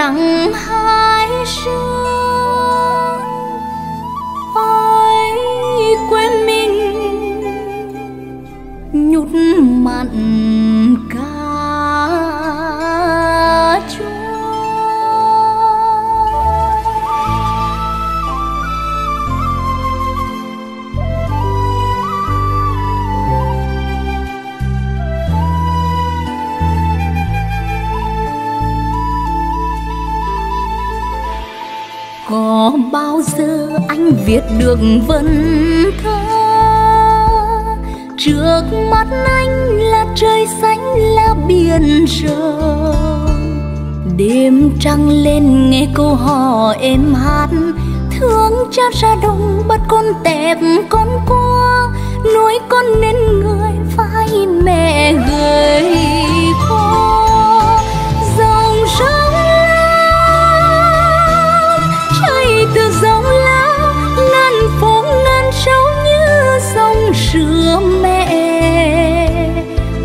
nặng hai sương. Ôi quên mình nhút mặn cá chua. Có bao giờ anh viết được vần thơ? Trước mắt anh là trời xanh là biển rộng. Đêm trăng lên nghe câu hò êm hát. Thương cha ra đồng bắt con tẹp con cua. Nuôi con nên người vai mẹ gửi con. Sữa mẹ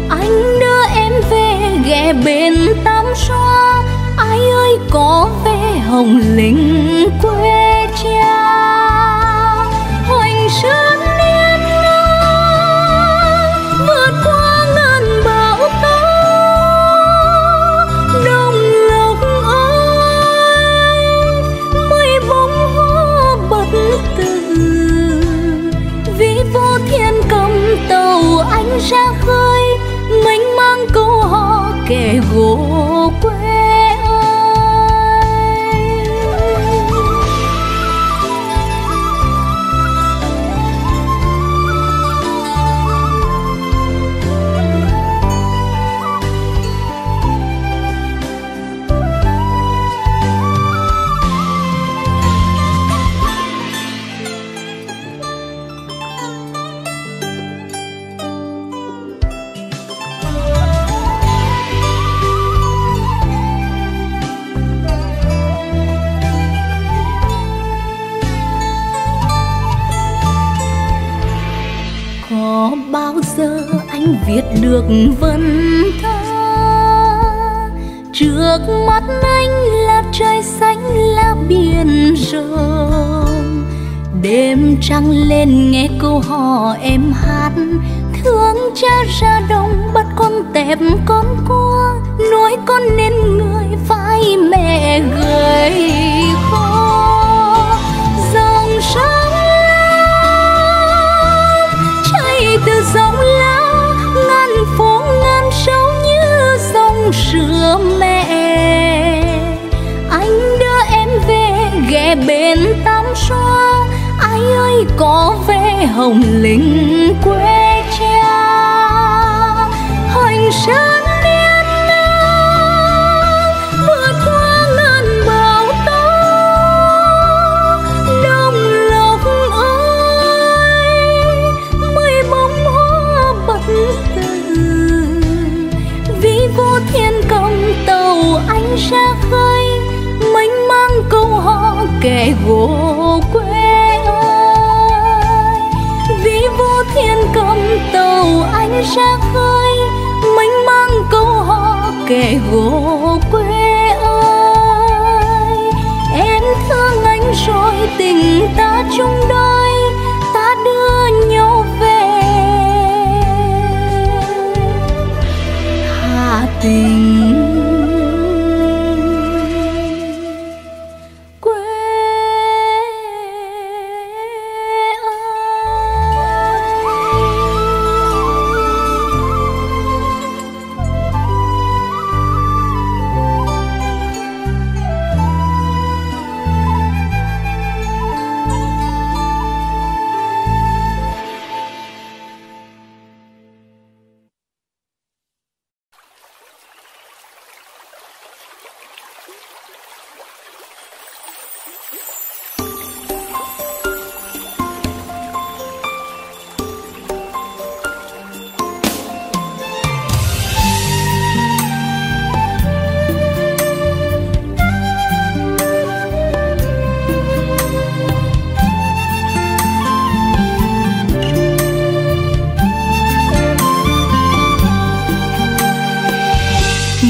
anh đưa em về ghé bên Tam Xoa. Ai ơi có về hồng lính quê cha. Hoành sơn yên ngang vượt qua ngàn bão tố. Đồng lộc ơi mây bóng hoa bất tử. Vì vô thiên tàu anh ra khơi, mình mang câu hò kẻ gỗ quê ơi. Viết được vần thơ. Trước mắt anh là trời xanh là biển rộng. Đêm trăng lên nghe câu hò em hát. Thương cha ra đồng bắt con tẹp con cua. Nuôi con nên người vai mẹ gầy khô. Dòng sông Lam chảy từ dòng Lam. Phố ngàn sâu như dòng sữa mẹ anh đưa em về ghé bên Tam Xoa. Ai ơi có về hồng lính quê cha. Hoành sơn yên ngang vượt qua ngàn bão tố. Đồng lộc ơi mây bóng hoa bất tử. Vô thiên công tàu anh ra khơi, mình mang câu hò kẻ gỗ quê ơi. Vì vô thiên công tàu anh ra khơi, mình mang câu hò kẻ gỗ quê ơi. Em thương anh rồi tình ta chung đôi, ta đưa nhau về Hà Tĩnh.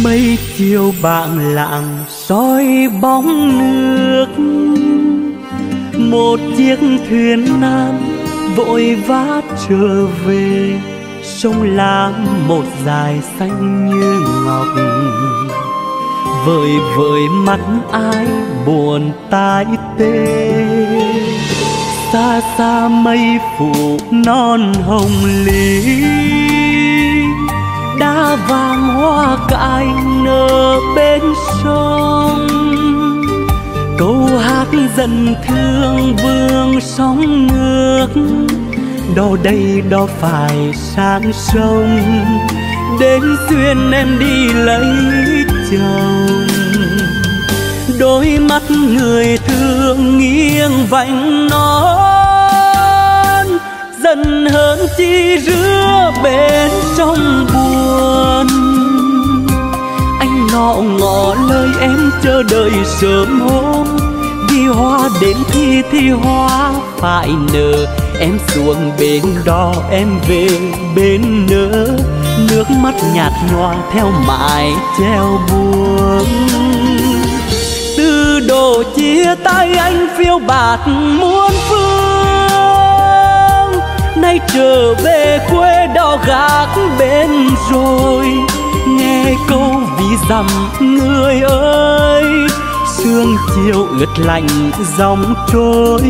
mấy chiều bạn lạng soi bóng nước, một chiếc thuyền nan vội vã trở về. Sông Lam một dải xanh như ngọc, vời vời mắt ai buồn tai tê. Xa xa mây phủ non hồng lý, đá vàng hoa cài nở bên sông. Câu hát dần thương vương sóng nước, đò đây đò phải sang sông, đến Xuyên em đi lấy chồng. Đôi mắt người thương nghiêng vành nón, dần hơn chi rứa bên trong buồn. Anh ngọ ngọ lời em chờ đợi sớm hôm, vì hoa đến thì hoa phải nở. Em xuống bến đò em về bến nỡ, nước mắt nhạt nhòa theo mãi treo buồn. Từ đồ chia tay anh phiêu bạt muôn phương, nay trở về quê đò gác bên rồi. Nghe câu ví dặm người ơi, sương chiều ướt lạnh dòng trôi.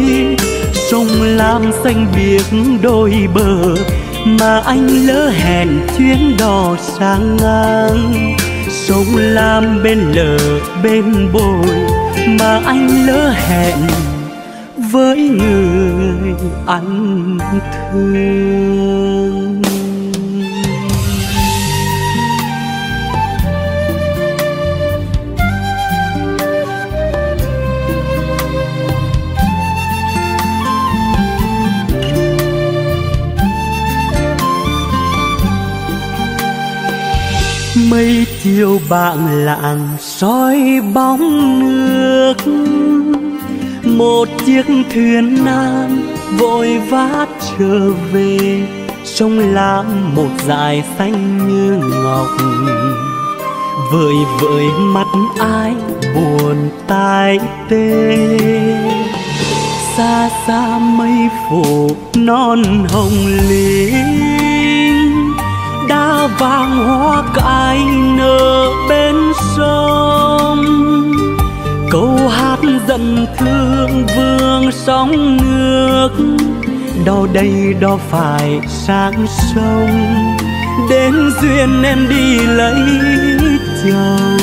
Sông Lam xanh biếc đôi bờ, mà anh lỡ hẹn chuyến đò sang ngang. Sông Lam bên lờ bên bồi, mà anh lỡ hẹn với người anh thương. Mây chiều bạn lạng soi bóng nước, một chiếc thuyền nan vội vã trở về. Sông Lam một dải xanh như ngọc, vời vợi mắt ai buồn tai tê. Xa xa mây phủ non hồng lý, đá vàng hoa cài nở bên sông. Câu hát dần thương vương sóng nước, đò đây đò phải sang sông, đến Duyên em đi lấy chồng.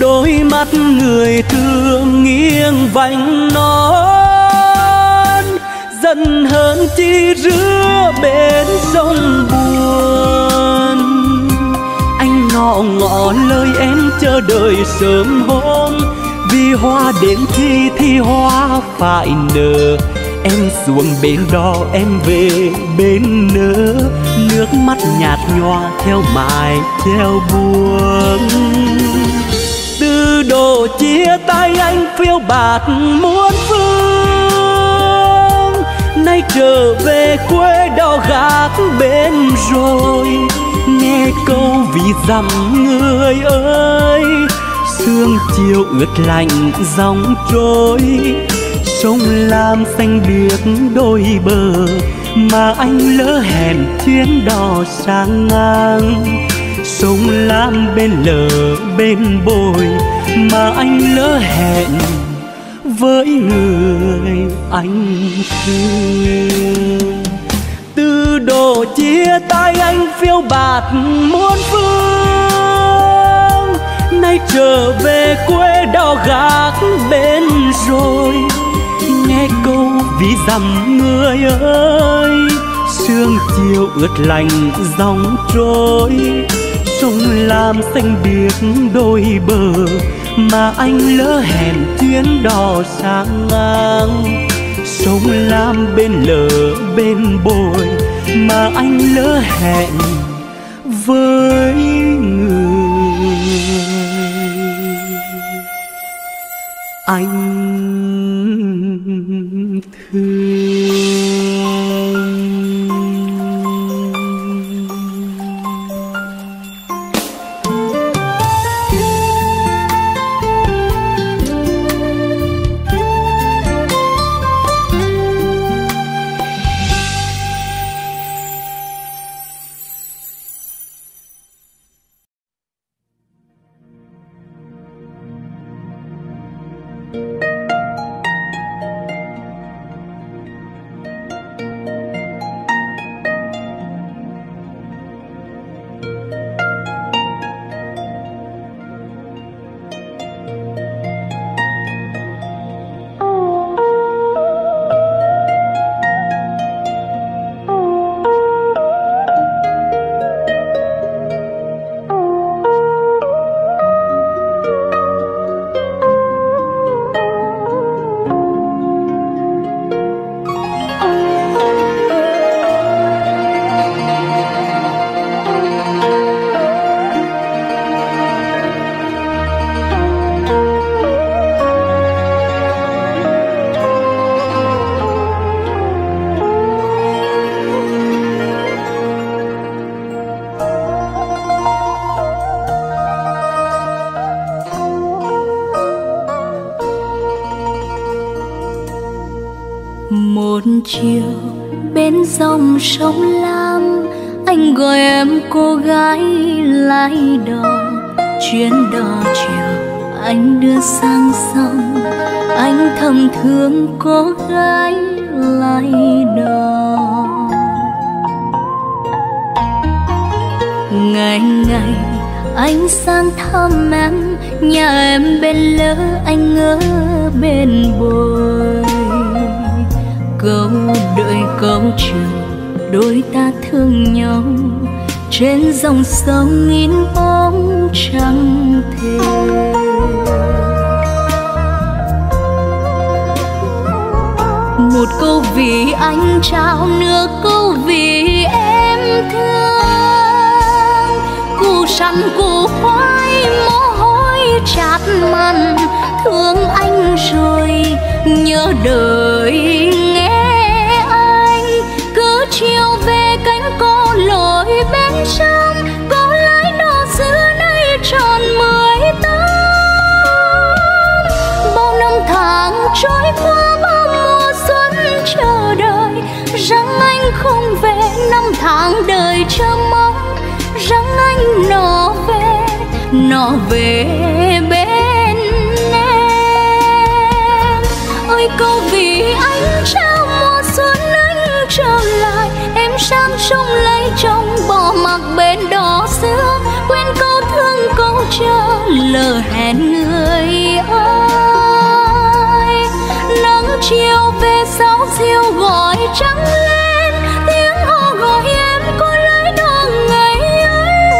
Đôi mắt người thương nghiêng vành nón, dần hơn chi rứa bên sông buồn. Anh ngọ ngọ lời em chờ đợi sớm hôm, vì hoa đến thì hoa phải nở. Em xuống bến đò em về bến nỡ, nước mắt nhạt nhòa theo mãi theo buồn. Từ đồ chia tay anh phiêu bạt muôn phương, nay trở về quê đò gác bên rồi. Nghe câu ví dặm người ơi, sương chiều ướt lạnh dòng trôi. Sông Lam xanh biếc đôi bờ, mà anh lỡ hẹn chuyến đò sang ngang. Sông Lam bên lờ bên bồi, mà anh lỡ hẹn với người anh thương. Từ đồ chia tay anh phiêu bạt muôn phương, nay trở về quê đò gác bên rồi. Nghe câu ví dặm người ơi, sương chiều ướt lạnh dòng trôi. Sông Lam xanh biếc đôi bờ, mà anh lỡ hẹn chuyến đò sang ngang. Sông Lam bên lờ bên bồi, mà anh lỡ hẹn với người anh thương. bên dòng sông Lam, anh gọi em cô gái lái đò. Chuyến đò chiều anh đưa sang sông, anh thầm thương cô gái lái đò. Ngày ngày anh sang thăm em, nhà em bên lỡ anh ở bên bồi. Câu đợi câu trường đôi ta thương nhau, trên dòng sông in bóng trắng thề. Một câu vì anh trao, nửa câu vì em thương. Củ sắn củ khoai mồ hôi chát mặn, thương anh rồi nhớ đời nghe anh. Cứ chiều về cánh cô lội bên trong, cô lái đò xứ nay tròn 18. Bao năm tháng trôi qua, bao mùa xuân chờ đợi, rằng anh không về. Năm tháng đời chờ mong, rằng anh nó về, nó về bên. Câu vì anh trao mùa xuân anh trở lại, em sang sông lấy chồng bỏ mặc bên đò xưa. Quên câu thương câu chờ lỡ hẹn người ơi. Nắng chiều về sáu diêu gọi trắng lên, tiếng hò gọi em cô lái đò ngày ấy.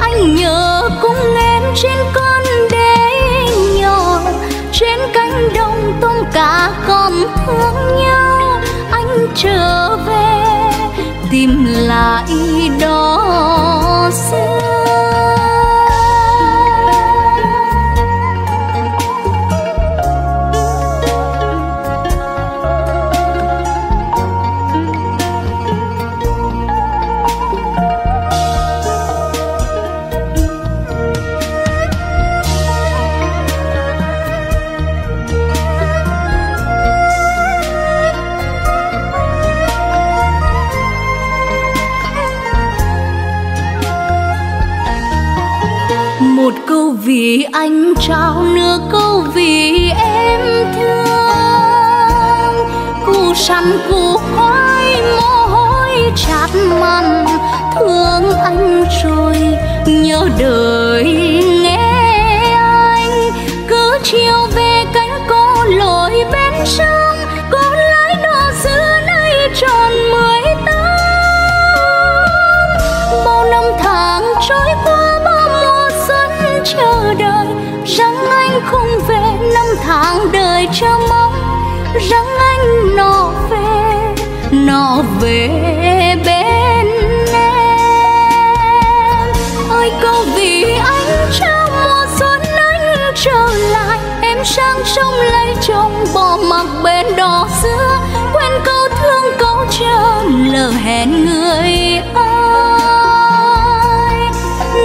Anh nhớ cùng em trên con đông tôm cá còn thương nhau. Anh trở về tìm lại đò xưa. Một câu vì anh trao, nửa câu vì em thương. Củ sắn củ khoai mồ hôi chát mặn, thương anh rồi nhớ đời nghe anh. Cứ chiều về cánh cô lội bên sông, cô lái đò xưa nay tròn 18. Bao năm tháng trôi qua, bao mùa xuân chờ đợi, rằng anh không về. Năm tháng đời chờ mong, rằng anh nó về, nó về bên em. Ôi câu vì anh trao mùa xuân anh trở lại, em sang sông lấy chồng bỏ mặc bên đò xưa. Quên câu thương câu chờ lỡ hẹn người ơi.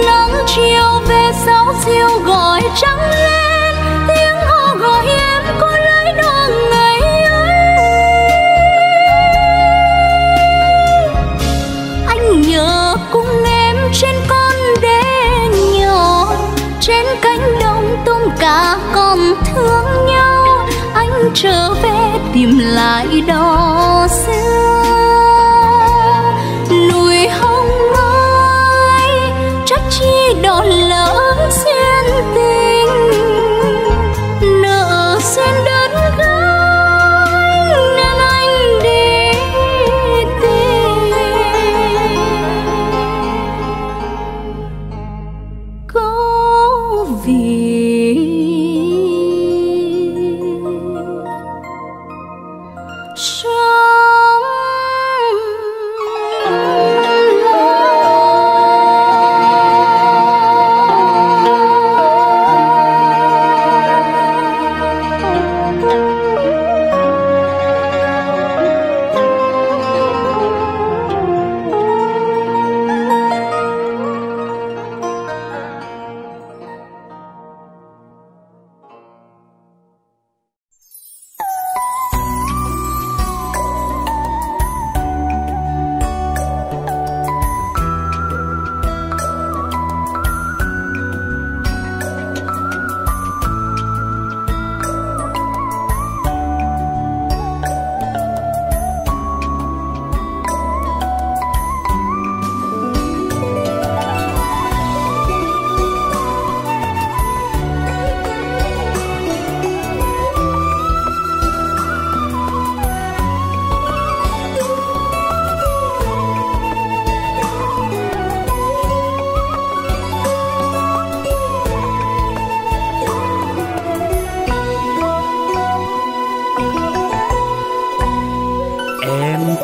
Nắng chiều về sáu diêu gọi trắng lên, tiếng hò gọi em cô lái đò ngày ấy. Anh nhớ cùng em trên con đê nhỏ, trên cánh đồng tôm cá còn thương nhau. Anh trở về tìm lại đò xưa. Núi Hồng ơi, trách chi đò lỡ duyên tình, nợ duyên đớn gái nên anh đi tìm. Câu vì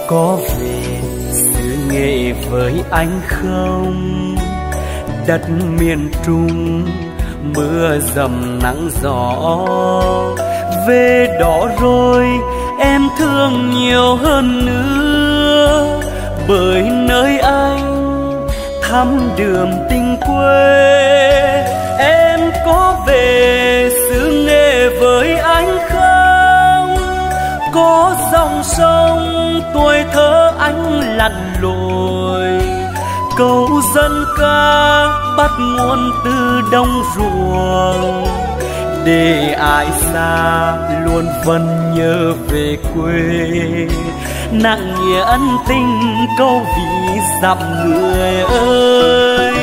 có về xứ nghệ với anh không? Đất miền Trung mưa dầm nắng gió, về đó rồi em thương nhiều hơn nữa, bởi nơi anh thắm đượm tình quê. Em có về xứ nghệ với anh không? Có dòng sông tuổi thơ anh lặn lội, câu dân ca bắt nguồn từ đồng ruộng, để ai xa luôn vẫn nhớ về quê. Nặng nghĩa ân tình câu vì dặm người ơi,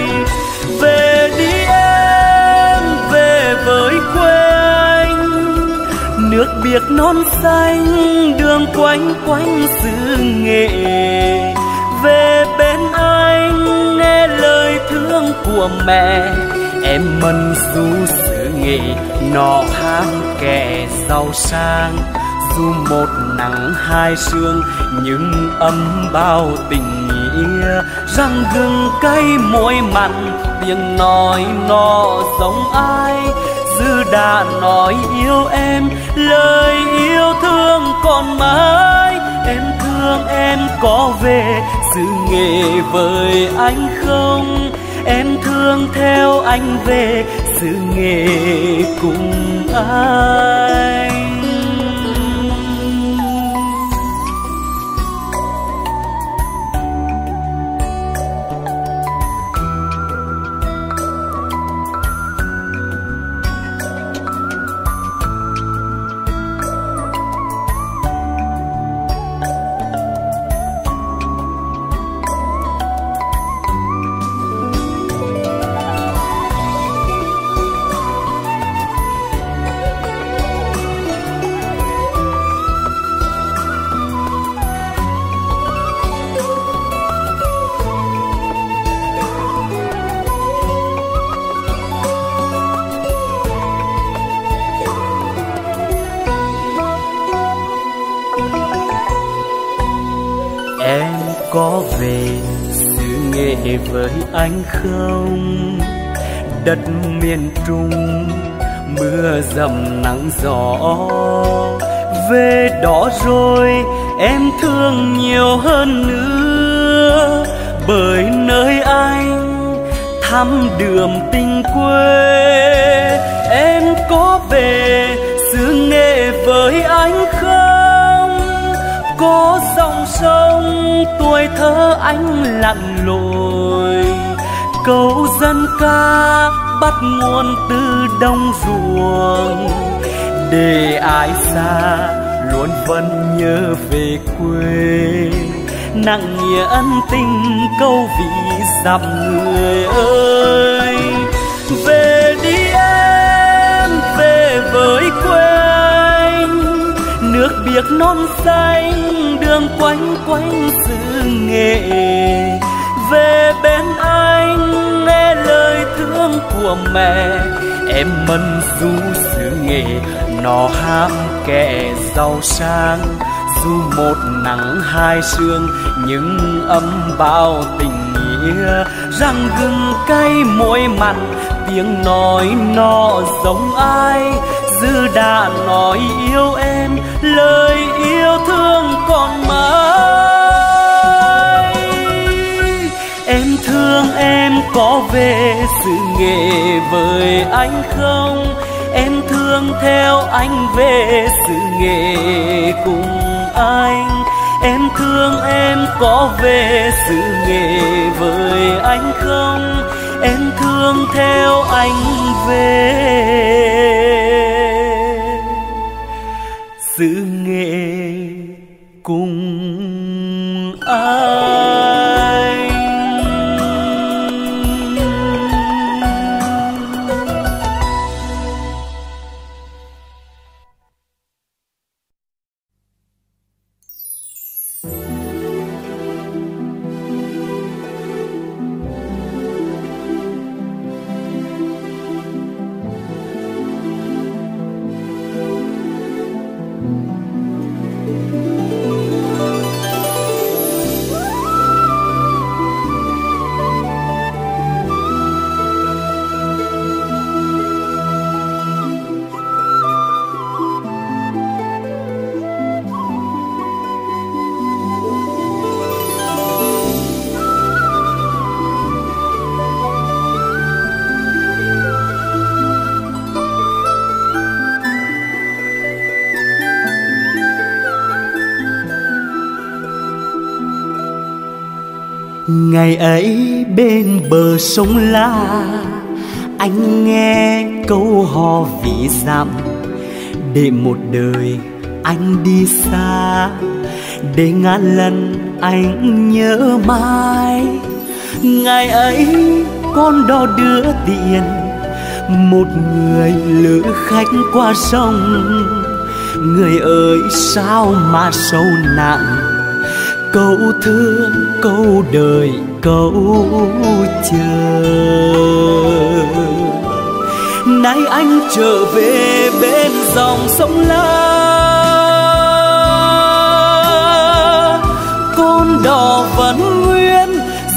về đi em, về với quê anh. Nước biếc non xanh đường quanh quanh xứ nghệ, về bên anh nghe lời thương của mẹ. Em mân du xứ nghệ nọ ham kẻ giàu sang, dù một nắng hai sương nhưng ấm bao tình nghĩa. Răng gừng cay môi mặn tiếng nói nó giống ai, dư đã nói yêu em lời yêu thương còn mãi. Em thương em có về xứ nghệ với anh không? Em thương theo anh về xứ nghệ cùng ai? Có về xứ nghệ với anh không? Đất miền Trung mưa dầm nắng gió, về đó rồi em thương nhiều hơn nữa, bởi nơi anh thắm đượm tình quê. Em có về xứ nghệ với anh không? Có dòng sông tuổi thơ anh lặn lội, câu dân ca bắt nguồn từ đồng ruộng, để ai xa luôn vẫn nhớ về quê. Nặng nghĩa ân tình câu vì dặm người ơi, về đi em, về với quê. Nước biếc non xanh đường quanh quanh xứ nghệ, về bên anh nghe lời thương của mẹ. Em mân du xứ nghệ nó ham kẻ giàu sang, dù một nắng hai sương nhưng ấm bao tình nghĩa. Răng gừng cay môi mặn tiếng nói nó giống ai, dư đã nói yêu em lời yêu thương còn mãi. Em thương em có về xứ nghệ với anh không? Em thương theo anh về xứ nghệ cùng anh. Em thương em có về xứ nghệ với anh không? Em thương theo anh về xứ nghệ cùng ai? Ngày ấy bên bờ sông La, anh nghe câu hò ví dặm, để một đời anh đi xa, để ngàn lần anh nhớ mãi. Ngày ấy con đò đưa tiền, một người lữ khách qua sông. Người ơi sao mà sâu nặng, câu thương câu đời câu chờ. Nay anh trở về bên dòng sông La, con đò vẫn nguyên,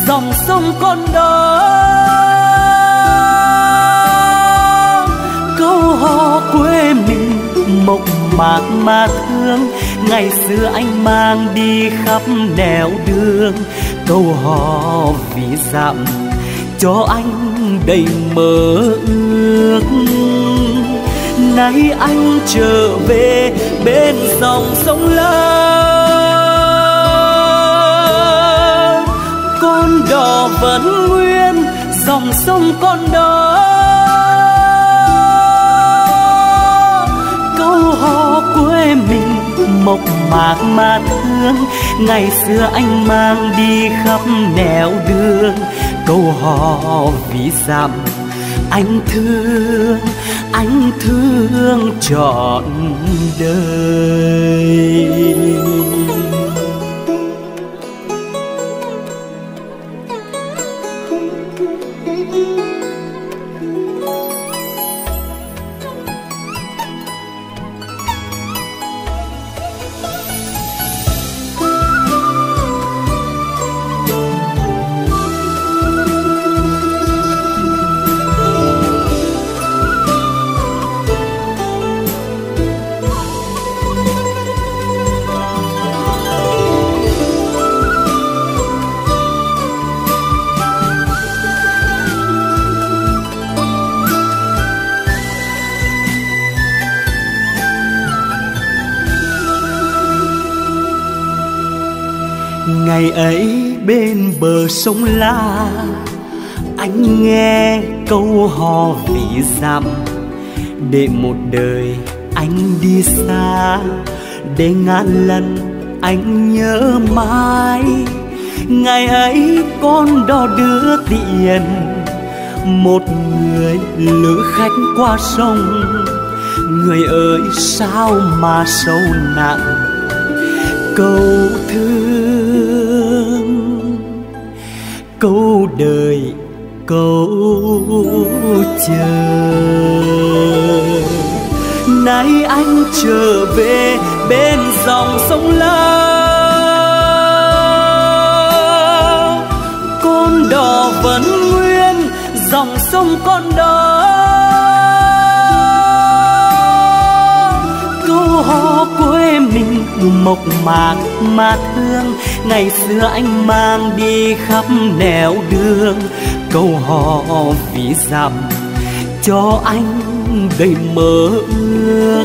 dòng sông con đò. Câu hò quê mình mộc mạc mà thương, ngày xưa anh mang đi khắp nẻo đường. Câu hò ví dặm cho anh đầy mơ ước. Nay anh trở về bên dòng sông La, con đò vẫn nguyên, dòng sông con đò. Câu hò quê mình mộc mạc mà thương, ngày xưa anh mang đi khắp nẻo đường. Câu hò ví dặm anh thương trọn đời. Ngày ấy bên bờ sông La, anh nghe câu hò ví dặm, để một đời anh đi xa, để ngàn lần anh nhớ mãi. Ngày ấy con đò đưa tiền, một người lữ khách qua sông. Người ơi sao mà sâu nặng, câu thương câu đời câu chờ. Nay anh trở về bên dòng sông La, con đò vẫn nguyên, dòng sông con đò. Câu hò quê mình mộc mạc mà thương, ngày xưa anh mang đi khắp nẻo đường. Câu hò ví dặm cho anh đầy mơ ước.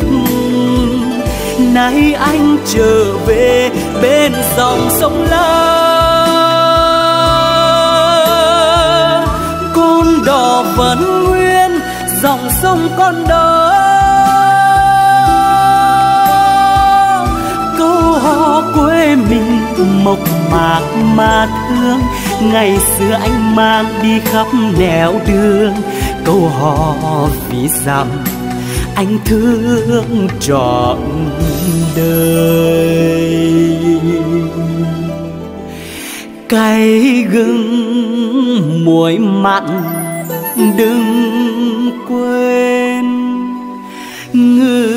Nay anh trở về bên dòng sông La, con đò vẫn nguyên, dòng sông con đò. Quê mình mộc mạc mà thương, ngày xưa anh mang đi khắp nẻo đường. Câu hò ví dặm anh thương trọn đời. Cay gừng muối mặn đừng quên người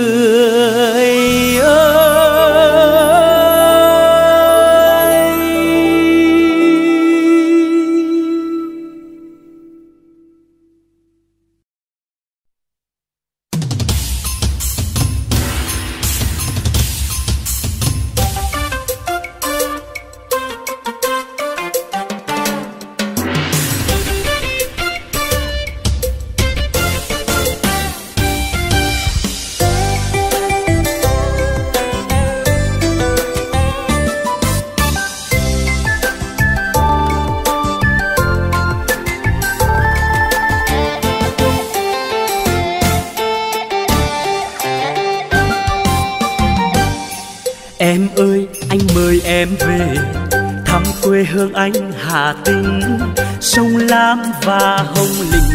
ơi. Em ơi, anh mời em về thăm quê hương anh Hà Tĩnh, sông Lam và Hồng Lĩnh,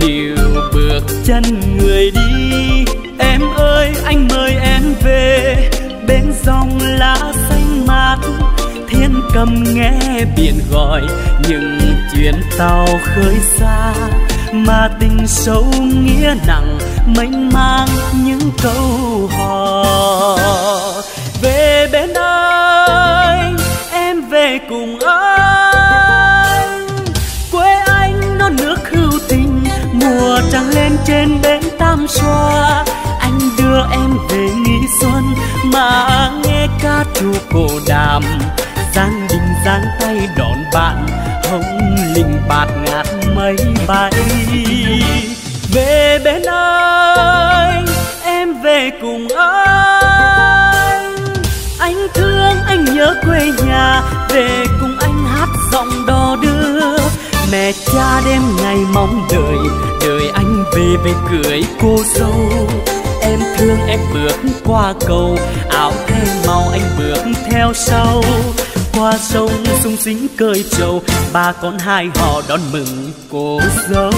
níu bước chân người đi. Em ơi, anh mời em về bên dòng lá xanh mát, thiên cầm nghe biển gọi những chuyến tàu khơi xa, mà tình sâu nghĩa nặng mênh mang những câu hò. Về bên anh, em về cùng anh, quê anh non nước hữu tình, mùa trăng lên trên bến Tam Xoa. Anh đưa em về nghỉ xuân mà nghe ca trù cổ đàm, giang đình giang tay đón bạn, Hồng Lĩnh bạt ngát mây bay. Về bên anh, em về cùng anh thương anh nhớ quê nhà, về cùng anh hát giọng đò đưa. Mẹ cha đêm ngày mong đợi, đợi anh về về cưới cô dâu. Em thương em bước qua cầu, áo thêm màu anh bước theo sau. Qua sông sung sính cơi trầu, ba con hai họ đón mừng cô dâu.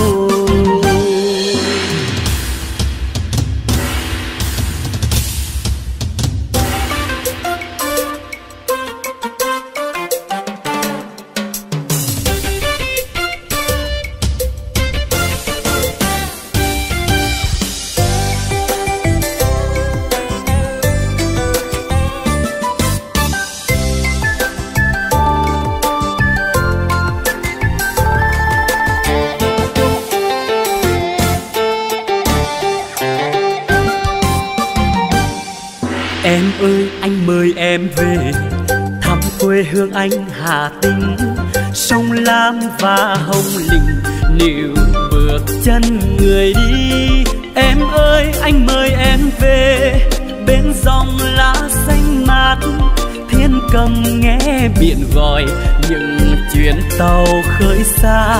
Em ơi, anh mời em về thăm quê hương anh Hà Tĩnh, sông Lam và Hồng Lĩnh, níu bước chân người đi. Em ơi, anh mời em về bên dòng lá xanh mát, thiên cầm nghe biển gọi những chuyến tàu khơi xa,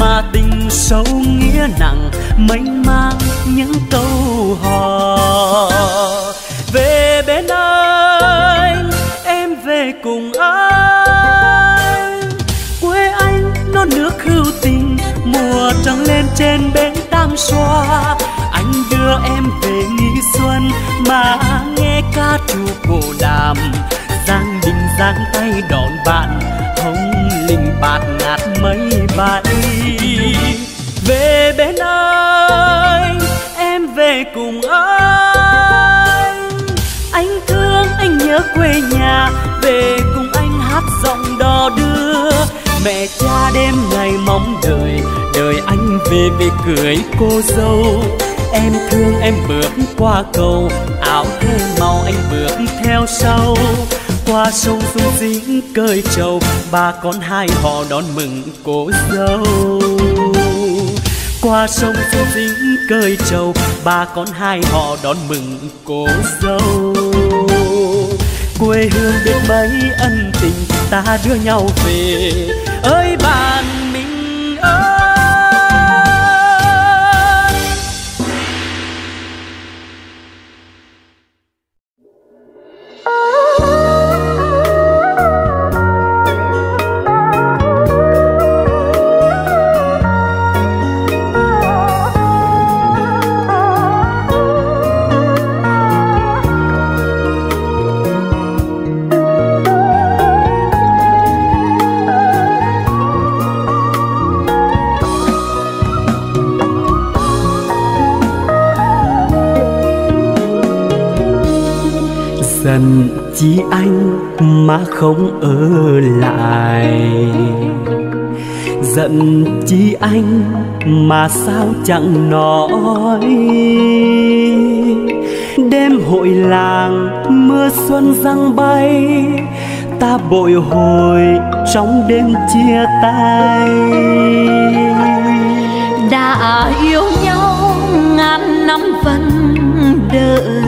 mà tình sâu nghĩa nặng mênh mang những câu hò. Về bên anh, em về cùng anh, quê anh non nước hữu tình, mùa trăng lên trên bến Tam Xoa. Anh đưa em về nghỉ xuân mà nghe ca trù cổ đàm, giang đình giang tay đón bạn, Hồng Lĩnh bạt ngát mây bay. Về bên anh, em về cùng anh thương anh nhớ quê nhà, về cùng anh hát giọng đò đưa. Mẹ cha đêm ngày mong đợi, đợi anh về về cưới cô dâu. Em thương em bước qua cầu, áo thêm màu anh bước theo sau. Qua sông sung sính cơi trầu, ba con hai họ đón mừng cô dâu. Qua sông sung sính cơi trầu, ba con hai họ đón mừng cô dâu. Quê hương biết mấy ân tình, ta đưa nhau về ơi bạn mình ơi. Dần chi anh mà không ở lại, giận chi anh mà sao chẳng nói. Đêm hội làng mưa xuân giăng bay, ta bồi hồi trong đêm chia tay. Đã yêu nhau ngàn năm vẫn đợi,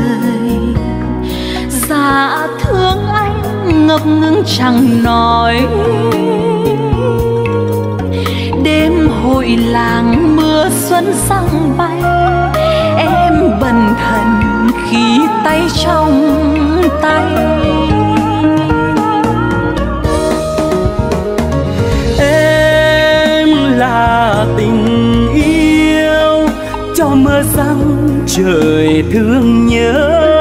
dạ thương anh ngập ngừng chẳng nói. Đêm hội làng mưa xuân sang bay, em bần thần khi tay trong tay. trời thương nhớ.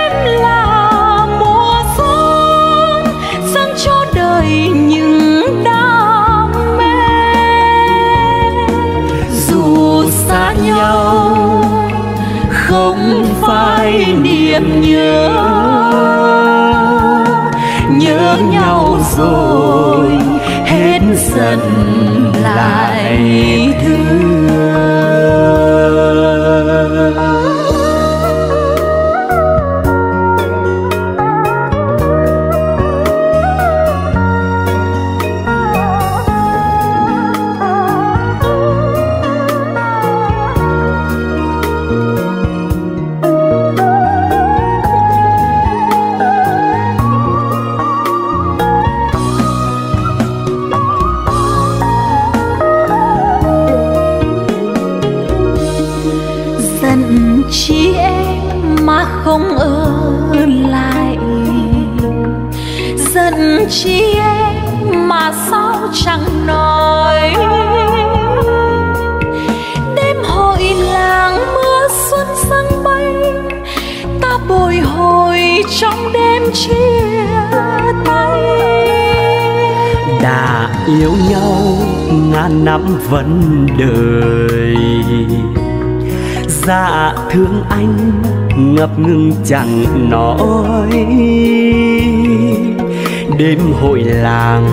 Em là mùa xuân dâng cho đời những đam mê, dù xa nhau không phải niềm nhớ, nhớ nhau rồi hết dần lại thương. Chỉ em mà sao chẳng nói, đêm hội làng mưa xuân sang bay, ta bồi hồi trong đêm chia tay. Đã yêu nhau ngàn năm vẫn đời, dạ thương anh ngập ngừng chẳng nói. Đêm hội làng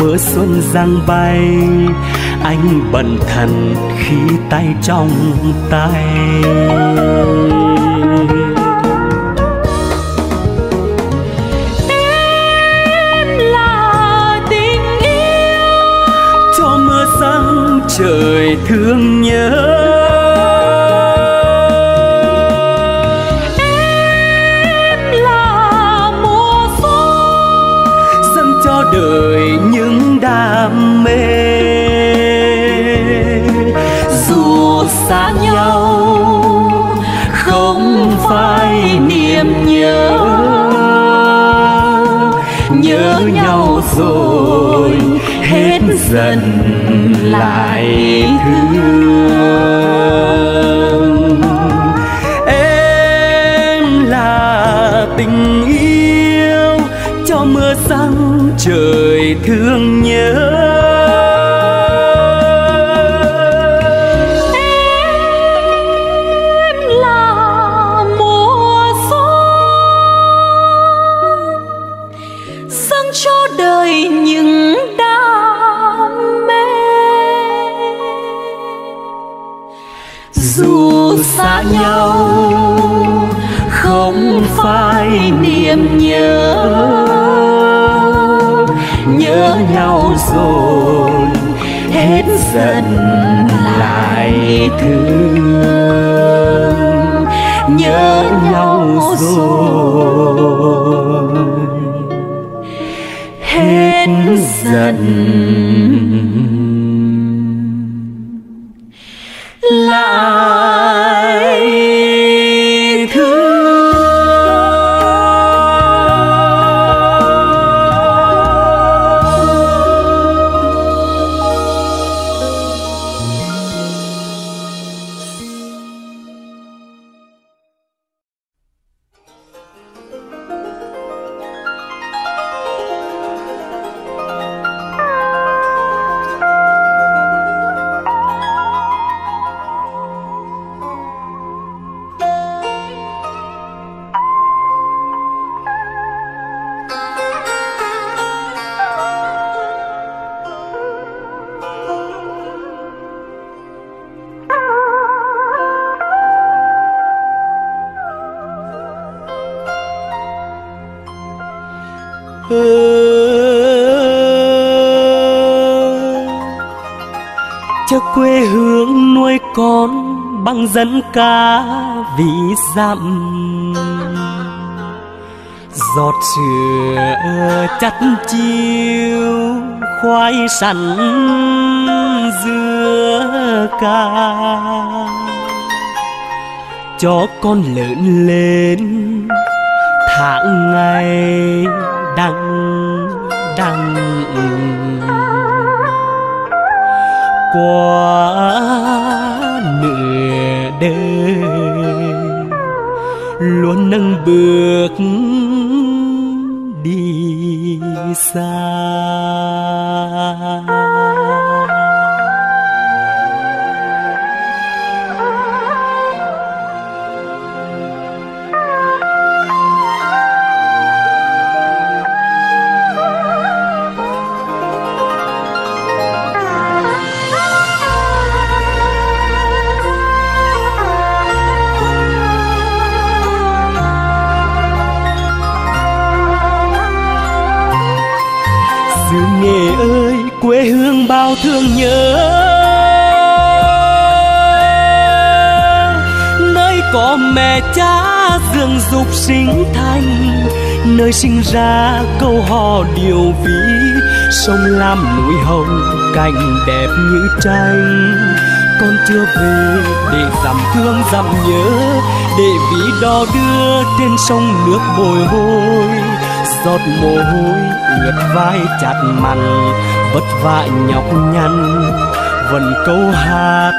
mưa xuân giăng bay, anh bần thần khi tay trong tay. Em là tình yêu cho mưa giăng trời thương nhớ. Đời những đam mê, dù xa nhau không phải niềm nhớ, nhớ nhau rồi hết dần lại thương. Em là tình yêu cho mưa giăng trời thương nhớ. Em là mùa xuân dâng cho đời những đam mê, dù xa nhau không phải niềm nhớ, nhớ nhau rồi hết dần lại thương, nhớ nhau rồi hết dần lại thương. Chợ quê hương nuôi con bằng dân ca vì dặm, giọt sữa chắt chiêu khoai sắn dưa ca, cho con lớn lên tháng ngày đằng đằng. qua nửa đời luôn nâng bước đi xa. Nghề ơi quê hương bao thương nhớ, nơi có mẹ cha dưỡng dục sinh thành, nơi sinh ra câu hò điều vĩ, sông Lam núi Hồng cảnh đẹp như tranh. Con chưa về để dặm thương dặm nhớ, để ví đo đưa trên sông nước bồi hồi. Giọt mồ hôi ướt vai chặt mặn, vất vả nhọc nhằn vẫn câu hát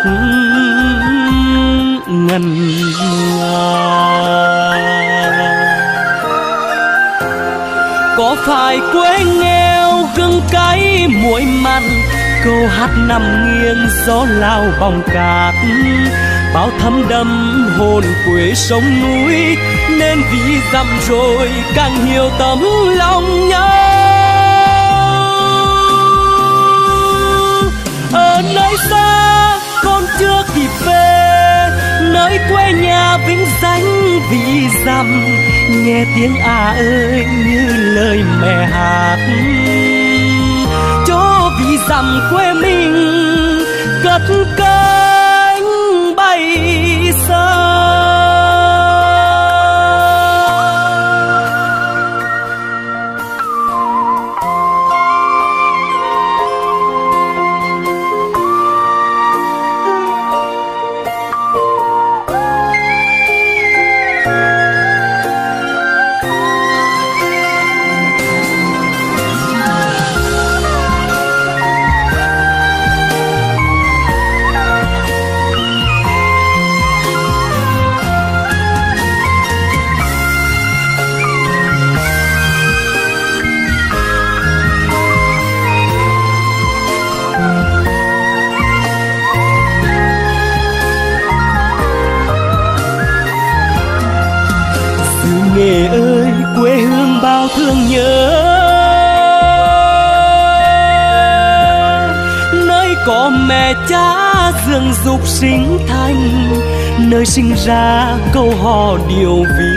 ngân nga. Có phải quê nghèo gừng cay muối mặn, câu hát nằm nghiêng gió lao bồng cát, bao thấm đẫm hồn quê sông núi, nên vì dặm rồi càng hiểu tấm lòng nhau. Ở nơi xa con chưa kịp về, nơi quê nhà vinh danh vì dặm, nghe tiếng à ơi như lời mẹ hát, cho vì dặm quê mình cất cánh bay xa. Nghề ơi quê hương bao thương nhớ, nơi có mẹ cha dưỡng dục sinh thành, nơi sinh ra câu hò điều vĩ,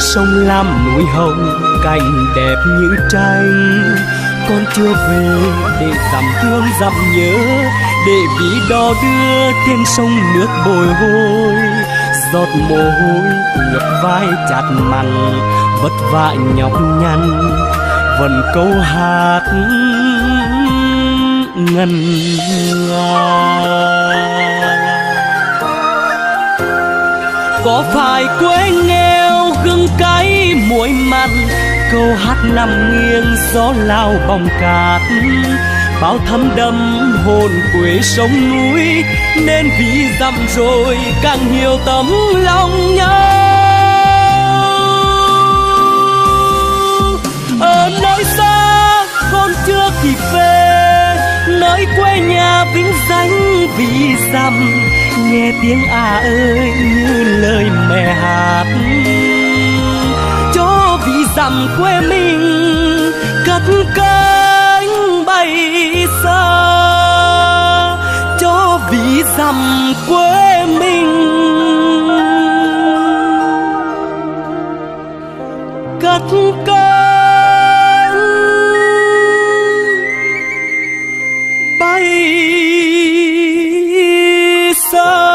sông Lam núi Hồng cảnh đẹp như tranh. Con chưa về để dặm thương dặm nhớ, để ví đo đưa trên sông nước bồi hồi. Giọt mồ hôi ướt vai chặt mặn, vất vả nhọc nhằn vẫn câu hát ngân nga. Có phải quê nghèo gừng cay muối mặn, câu hát nằm nghiêng gió lao bồng cát, bao thấm đẫm hồn quê sông núi, nên vì dặm rồi càng hiểu tấm lòng nhau. Ở nơi xa con chưa kịp về, nơi quê nhà vinh danh vì dặm, nghe tiếng à ơi như lời mẹ hát, cho vì dặm quê mình cất cánh bay xa, cho vì dặm quê mình cất cánh bay xa.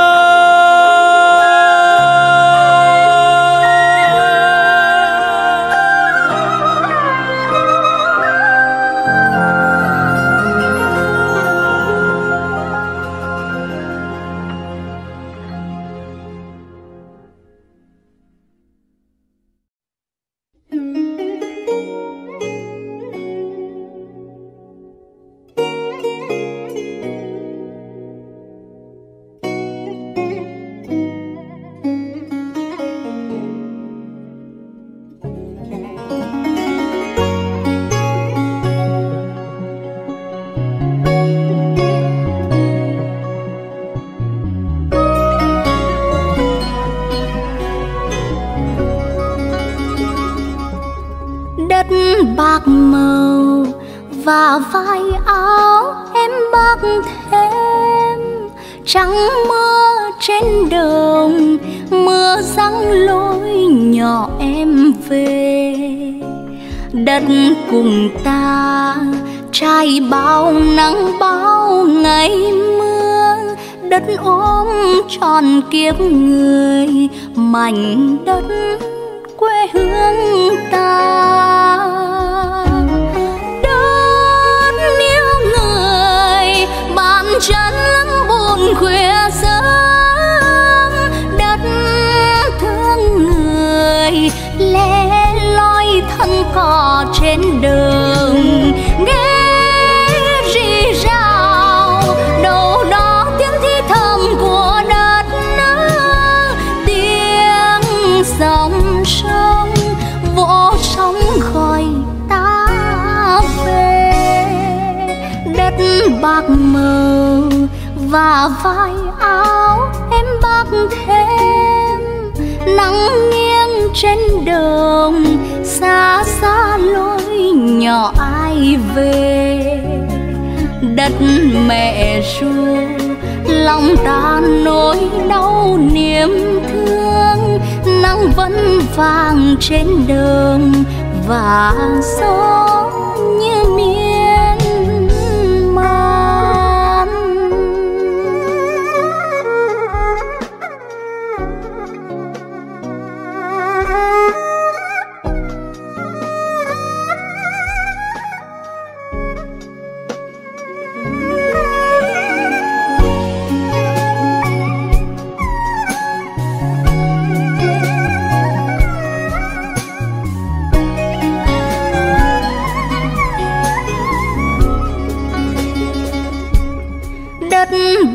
bạc màu và vai áo em bạc thêm trắng mưa trên đồng, mưa giăng lối nhỏ em về. Đất cùng ta trải bao nắng bao ngày mưa, đất ôm tròn kiếp người, mảnh đất quê hương ta. Đất yêu người bàn chân buồn khuya sớm, đất thương người lẻ loi thân cỏ trên đường. Bạc màu và vai áo em bạc thêm, nắng nghiêng trên đồng, xa xa lối nhỏ ai về. Đất mẹ ru lòng ta nỗi đau niềm thương, nắng vẫn vàng trên đồng và gió như miên.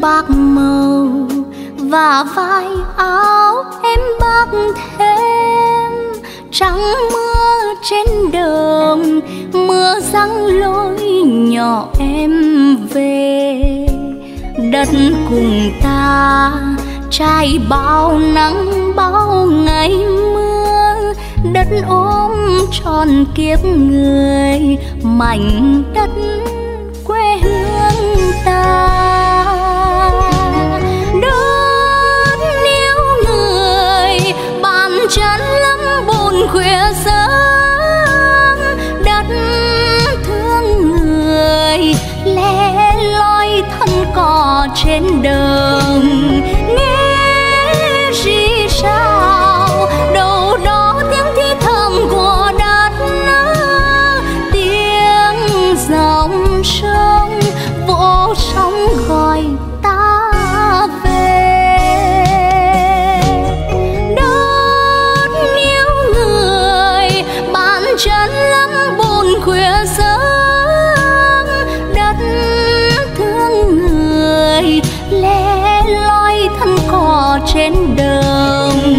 Bạc màu và vai áo em bạc thêm, trắng mưa trên đồng, mưa giăng lối nhỏ em về. Đất cùng ta trải bao nắng bao ngày mưa, đất ôm tròn kiếp người, mảnh đất quê hương ta. Chân lắm buồn khuya sớm, đất thương người lẻ loi thân cỏ trên đồng. Nghe rì rào đâu đó tiếng thì thầm của đất, tiếng dòng sông vỗ sóng gọi ta về. Chân lắm buồn khuya sớm, đất thương người lẻ loi thân cỏ trên đồng.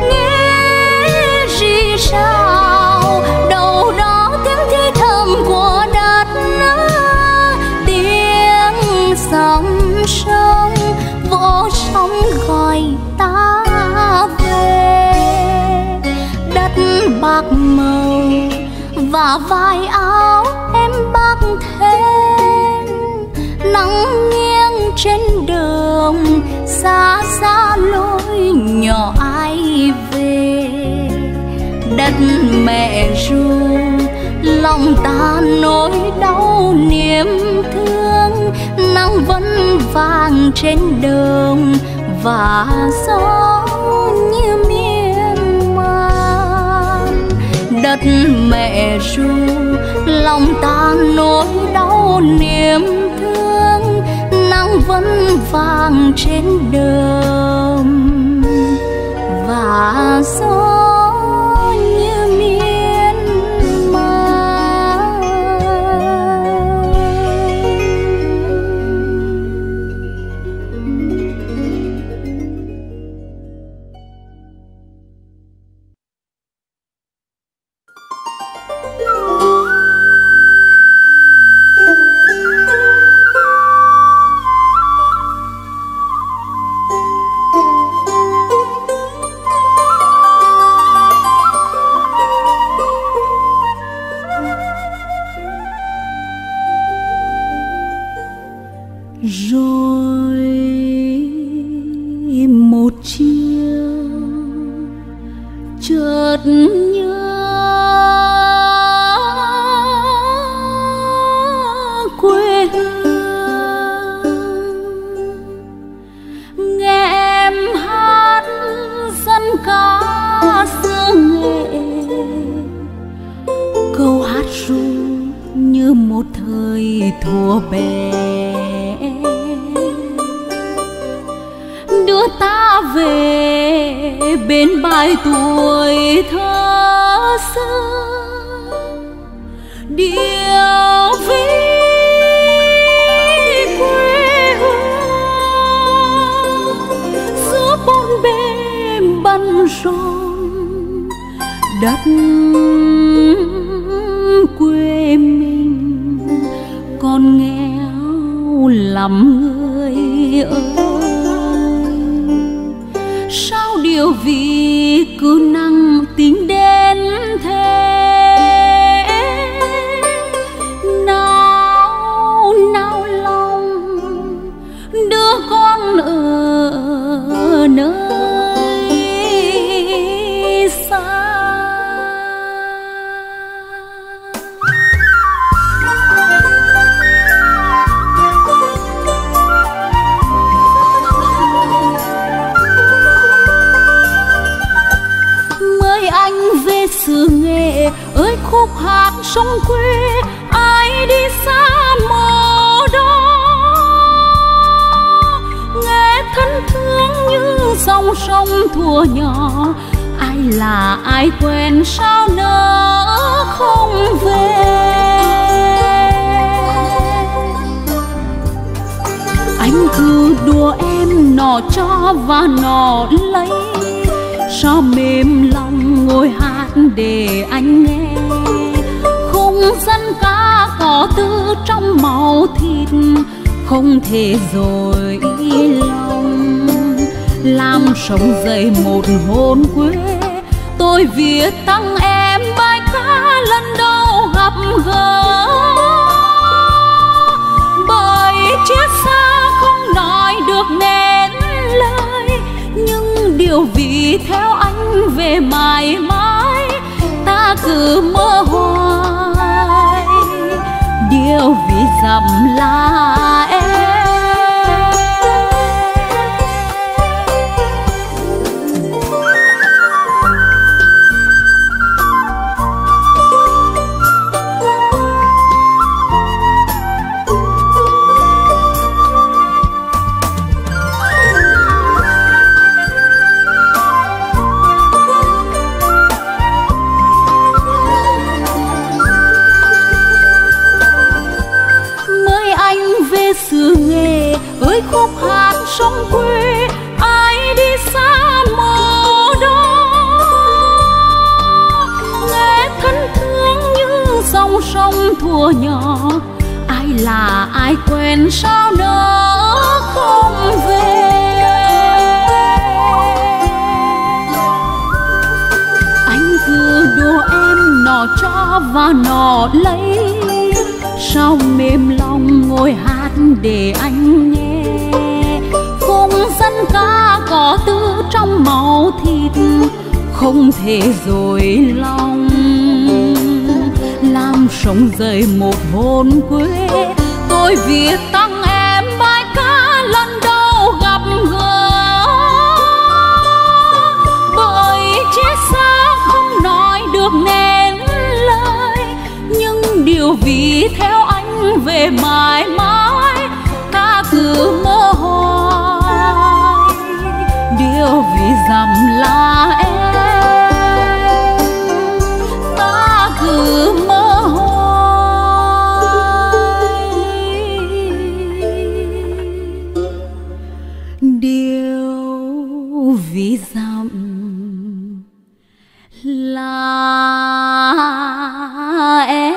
Nghe rì rào đâu đó tiếng thì thầm của đất, tiếng dòng sông vỗ sóng gọi ta về. Đất bạc màu và vai áo em bạc thêm, nắng nghiêng trên đường, xa xa lối nhỏ ai về. Đất mẹ ru lòng ta nỗi đau niềm thương, nắng vẫn vàng trên đường và gió như miên. Đất mẹ ru lòng ta nỗi đau niềm thương, nắng vẫn vàng trên đồng và gió. chợt nhớ quê hương, nghe em hát dân ca xưa Nghệ, câu hát ru như một thời thuở bé đưa ta về bên bãi tuổi thơ xưa. Điều ví quê hương giữa bốn bề bận rộn, đất quê mình còn nghèo lắm người ơi. Sao điều vì cứ năng tính đến thế, nao nao lòng đưa con ở nơi xa. Xứ Nghệ ơi, khúc hát sông quê ai đi xa mồ đó nghe thân thương như dòng sông thuở nhỏ. Ai là ai quen sao nỡ không về, anh cứ đùa em nọ cho và nọ lấy, sao mềm lòng ngồi hát để anh nghe. Không dân ca có tư trong máu thịt, không thể dối lòng. Làm sống dậy một hồn quê, tôi viết tặng em bài ca lần đầu gặp gỡ. Bởi chiếc xa không nói được nên lời, nhưng điều vì theo anh về mãi mãi ta cứ mơ hoài. Điều vì dặm là em ơi, khúc hát sông quê ai đi xa mồ đó nghe thân thương như dòng sông thuở nhỏ. Ai là ai quen sao nỡ không về, anh cứ đùa em nọ cho và nọ lấy, sao mềm lòng ngồi hát để anh nghe. Dân ca có tư trong máu thịt, không thể dối lòng. Làm sống dậy một hồn quê, tôi viết tặng em bài ca lần đầu gặp gỡ. Bởi chiếc xa không nói được nên lời, nhưng điều vì theo anh về mãi mãi ta cứ mơ hồ. Điều vì dặm là em ta cứ mơ hoài. Điều vì dặm là em.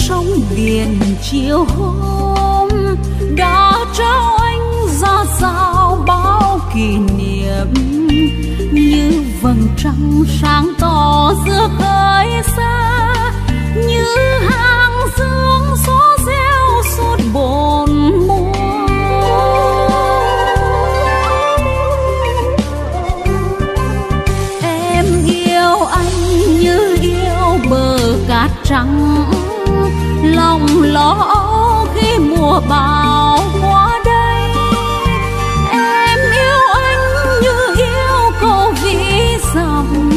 sóng biển chiều hôm đã trao anh ra sao bao kỷ niệm, như vầng trăng sáng tỏ giữa khơi xa, như hàng dương gió reo suốt bốn mùa. Em yêu anh như yêu bờ cát trắng, lòng lo âu khi mùa bão qua đây. Em yêu anh như yêu câu vĩ dòng,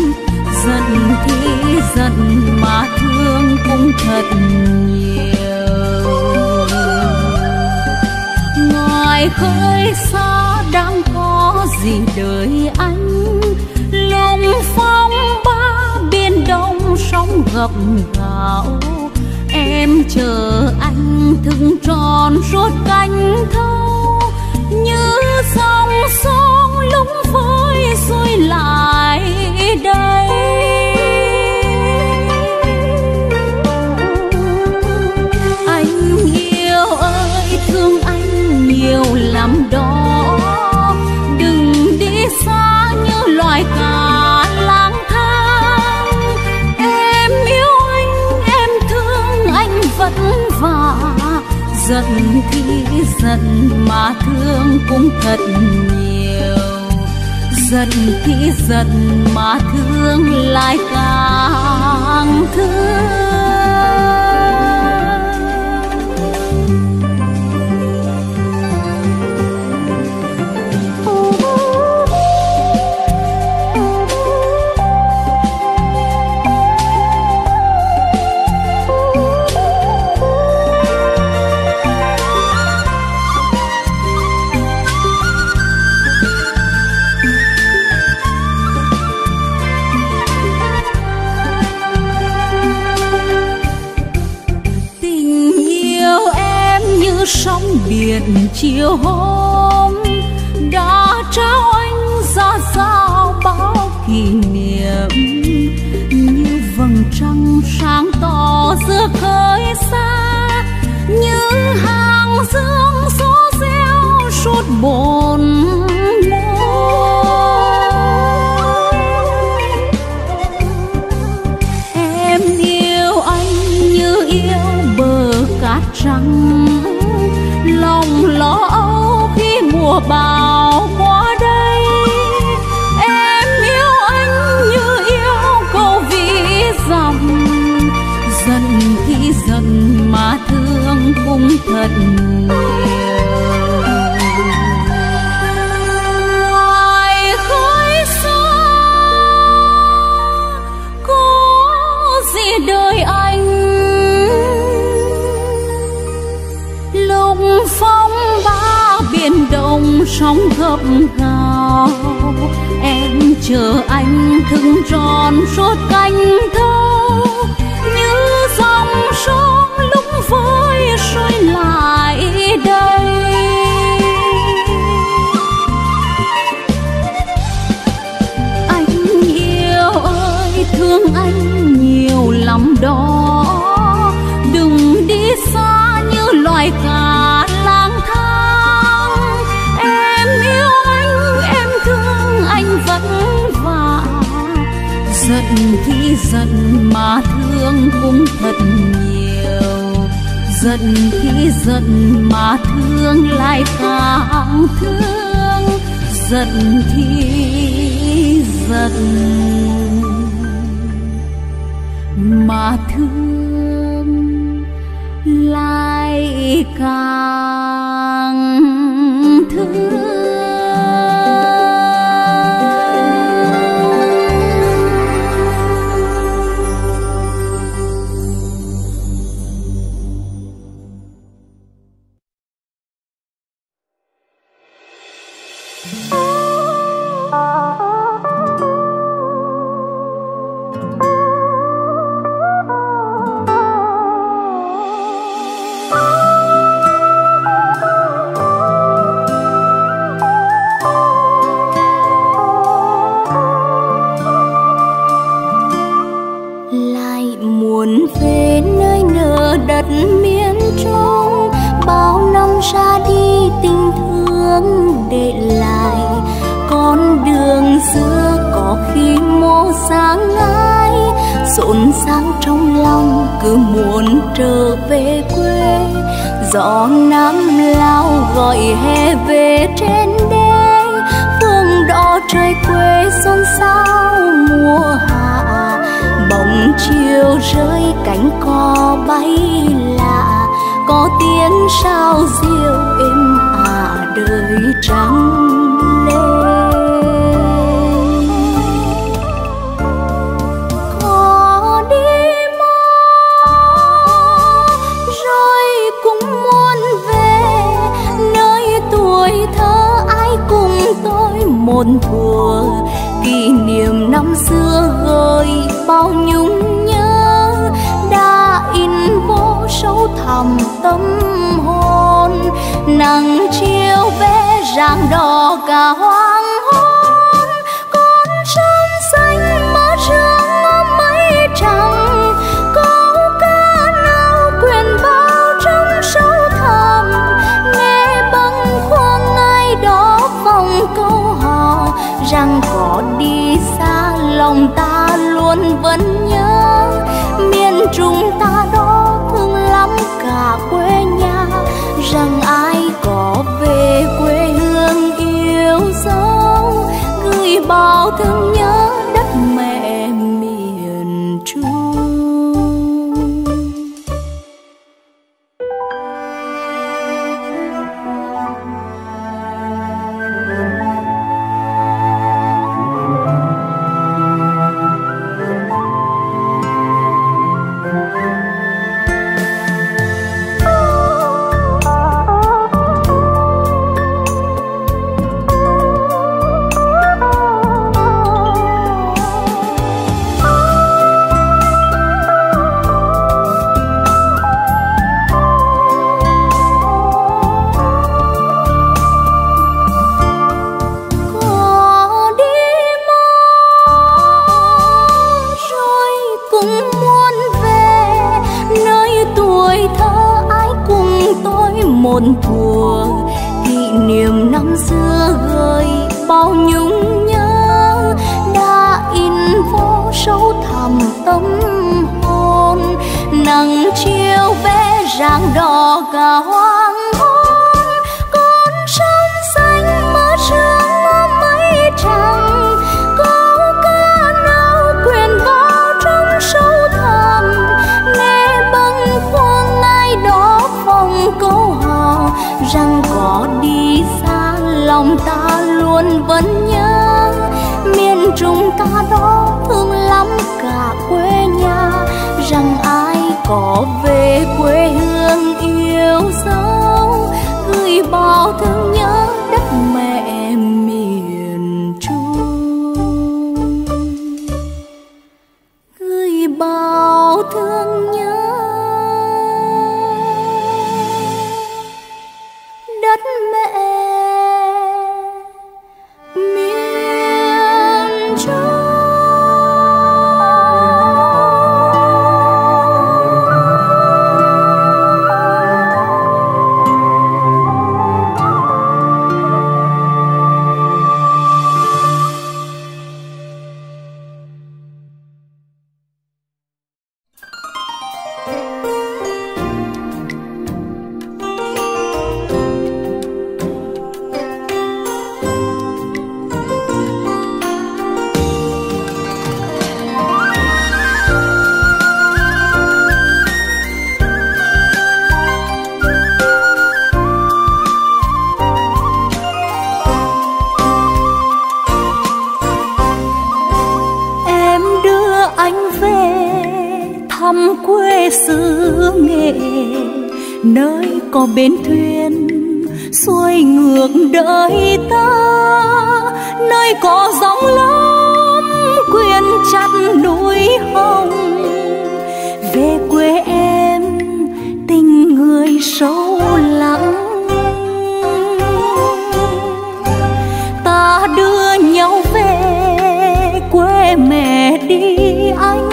dần thì dần mà thương cũng thật nhiều. Ngoài khơi xa đang có gì đời anh, lùng phong ba biển đông sóng gập gạo. Em chờ anh thương tròn rốt cánh thâu, như dòng sông lúng vơi rồi lại đây. Anh yêu ơi, thương anh nhiều lắm đó, đừng đi xa như loài cá lang thang. Em yêu anh, em thương anh vất vả, giận thì giận mà thương cũng thật nhiều, giận thì giận mà thương lại càng thương. Sóng biển chiều hôm đã trao anh ra sao bao kỷ niệm, như vầng trăng sáng tỏ giữa khơi xa, như hàng dương gió reo suốt bốn mùa. Em yêu anh như yêu bờ cát trắng, lòng lo âu khi mùa bão qua đây. Em yêu anh như yêu câu vĩ dòng, dần thì dần mà thương cũng thật nhiều. Ngoài khơi xa có gì đời anh, phong ba biển đông sóng gập gào. Em chờ anh thương tròn rốt cánh thâu, như dòng sông lúng vơi rồi lại đây. Anh yêu ơi, thương anh nhiều lắm đó, đừng đi xa như loài cá. Giận thì giận mà thương cũng thật nhiều, giận thì giận mà thương lại càng thương, giận thì giận mà thương lại càng thương. Lại muốn về nơi đất miền Trung, bao năm ra đi tình thương để lại. Con đường xưa có khi mô sáng ngái, rộn ràng trong lòng cứ muốn trở về quê. Gió Nam Lao gọi hè về trên đê, phương đỏ trời quê xôn xao mùa hạ. Bóng chiều rơi cánh cò bay lạ, có tiếng sao diêu êm ả đời trắng lên. Muôn thuở kỷ niệm năm xưa gợi bao nhung nhớ, đã in vô sâu thẳm tâm hồn. Nắng chiều vẽ rạng đỏ cả hoàng hôn, con sông xanh mơ sương ngắm mây trắng. Câu ca nào quyện bao trong sâu thẳm, nghe bâng khuâng ai đó vòng câu rằng có đi xa lòng ta luôn vẫn nhớ. Miền Trung ta đó thương lắm cả quê nhà, rằng ai có về quê hương yêu dấu, gửi bao thương nhớ đất mẹ miền Trung. Muôn thuở kỷ niệm năm xưa gợi bao nhung nhớ, đã in vô sâu thẳm tâm hồn. Nắng chiều vẽ rạng đỏ cả hoàng hôn, con sông xanh mơ sương mơ mây trắng. Câu ca nào quyện vào trong sâu thẳm, nghe bâng khuâng ai đó vòng câu hỏi rằng có đi xa lòng ta luôn vẫn nhớ. Miền Trung ta đó thương lắm cả quê nhà, rằng ai có về quê hương yêu dấu, gửi bao thương nhớ đất mẹ miền Trung, gửi bao thương nhớ đất mẹ miền Trung. Có bến thuyền xuôi ngược đời ta, nơi có gióng lớn quyện chặt núi hồng. Về quê em tình người sâu lắng, ta đưa nhau về quê mẹ đi anh,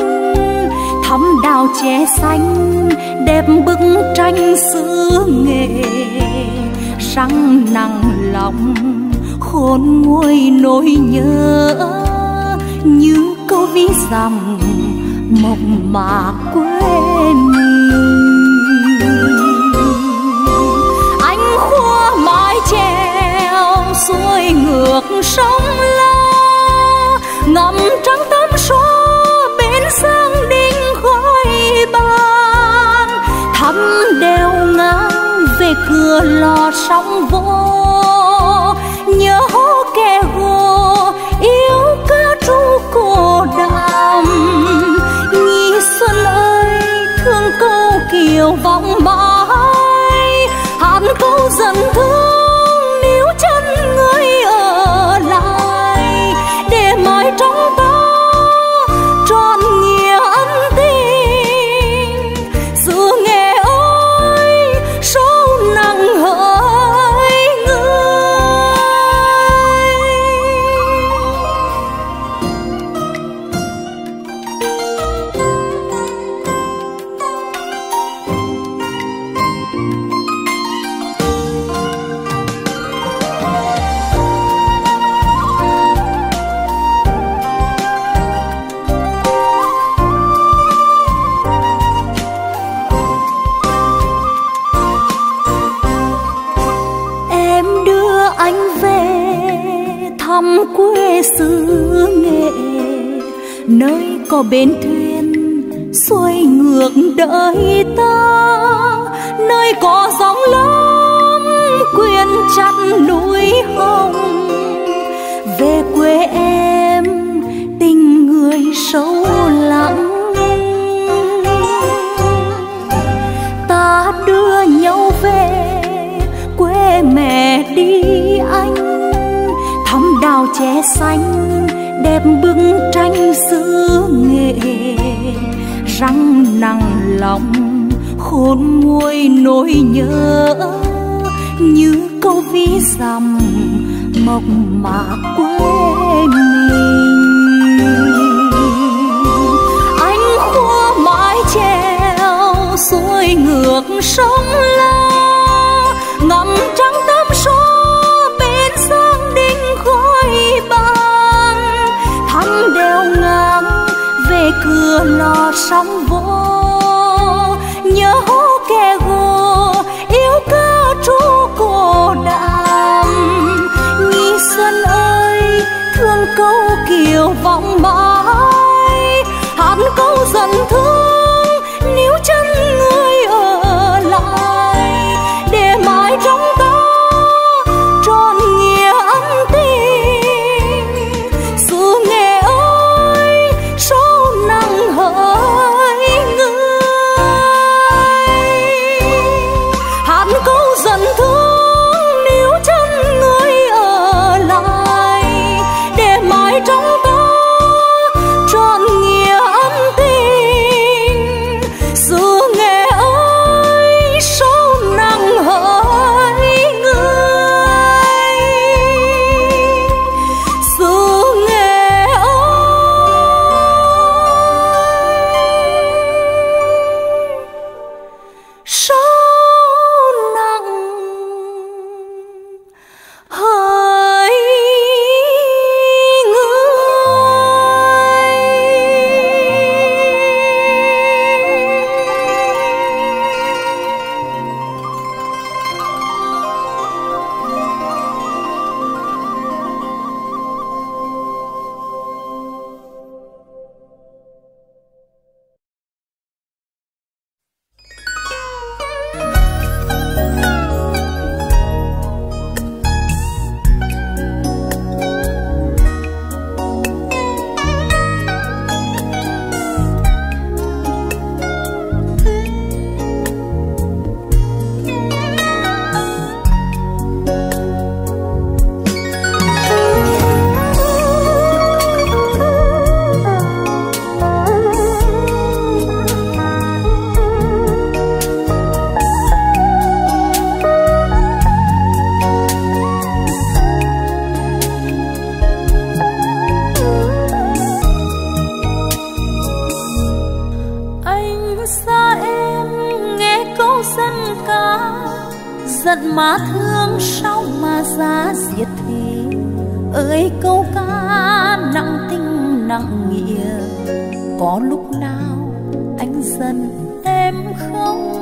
thăm đảo tre xanh đẹp bức tranh xứ nghệ, răng nặng lòng khôn nguôi nỗi nhớ, như câu ví dặm mộng mà quên. Anh khua mái treo xuôi ngược sông La, ngậm trắng tấm số bến sang đinh khói bàn, thắm đeo ngang về cửa lò sóng vô, nhớ kẻ gồ yêu ca ru cổ đàm. Nhi xuân ơi thương câu kiều vọng mãi, hát câu dần thương níu chân người ở lại, để mãi trong ta trọn nghĩa ân tình. Dù nghe ôi sâu nặng hỡi xứ nghệ, nơi có bến thuyền xuôi ngược đời ta, nơi có sóng lớn quyện chặt núi hồng. Về quê em tình người sâu lắng, ta đưa nhau về quê mẹ đi anh. Đào trẻ xanh đẹp bức tranh xứ nghệ, răng nặng lòng khôn nguôi nỗi nhớ, như câu ví dặm mộng mà quên mình. Anh khua mái treo xuôi ngược sông La, ngậm trắng tấm số cửa lò sóng vô, nhớ kẻ gồ yêu ca ru cổ đàm. Nhi xuân ơi thương câu kiều vọng mãi, hát câu dần thương níu chân người ở lại, để mãi trong ta trọn nghĩa ân tình. Dù nghe ơi sâu nặng hỡi người, hát câu dần thương níu chân người ở lại, để mãi trong ta trọn nghĩa ân tình. xa em nghe câu dân ca, giận má thương sao mà giá diệt thế. Ơi câu ca nặng tình nặng nghĩa, có lúc nào anh giận em không?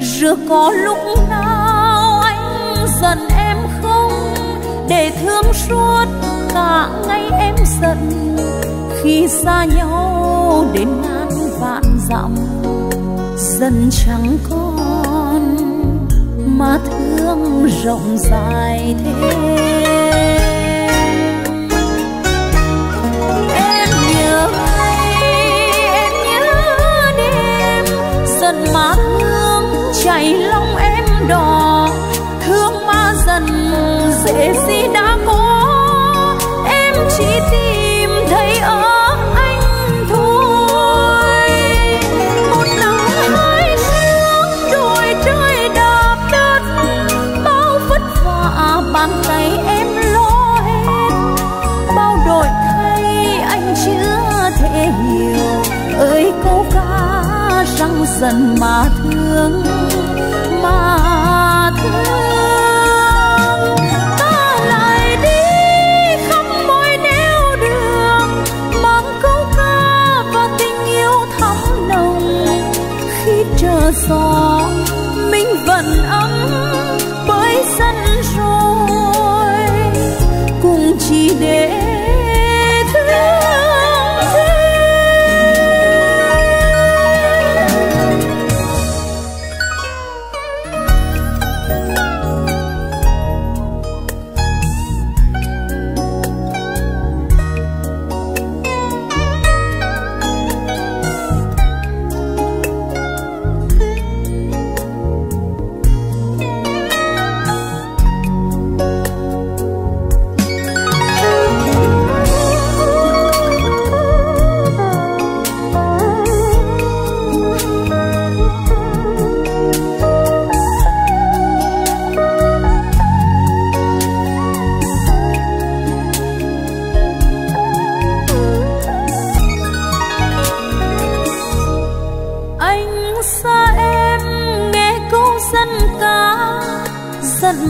Rồi có lúc nào anh giận em không? Để thương suốt cả ngày em giận, khi xa nhau đến ngàn vạn dặm, giận chẳng còn mà thương rộng dài thế. Em nhớ ngày, em nhớ đêm, giận mà thương chảy lòng em đỏ, thương mà giận dễ gì đã có, em chỉ tìm thấy ở nhiều. Ơi câu ca răng dần mà thương, mà thương. Ta lại đi khắp mọi nẻo đường, mang câu ca và tình yêu thắm nồng. Khi chờ gió mình vẫn ấm bởi sân rồi, cùng chỉ để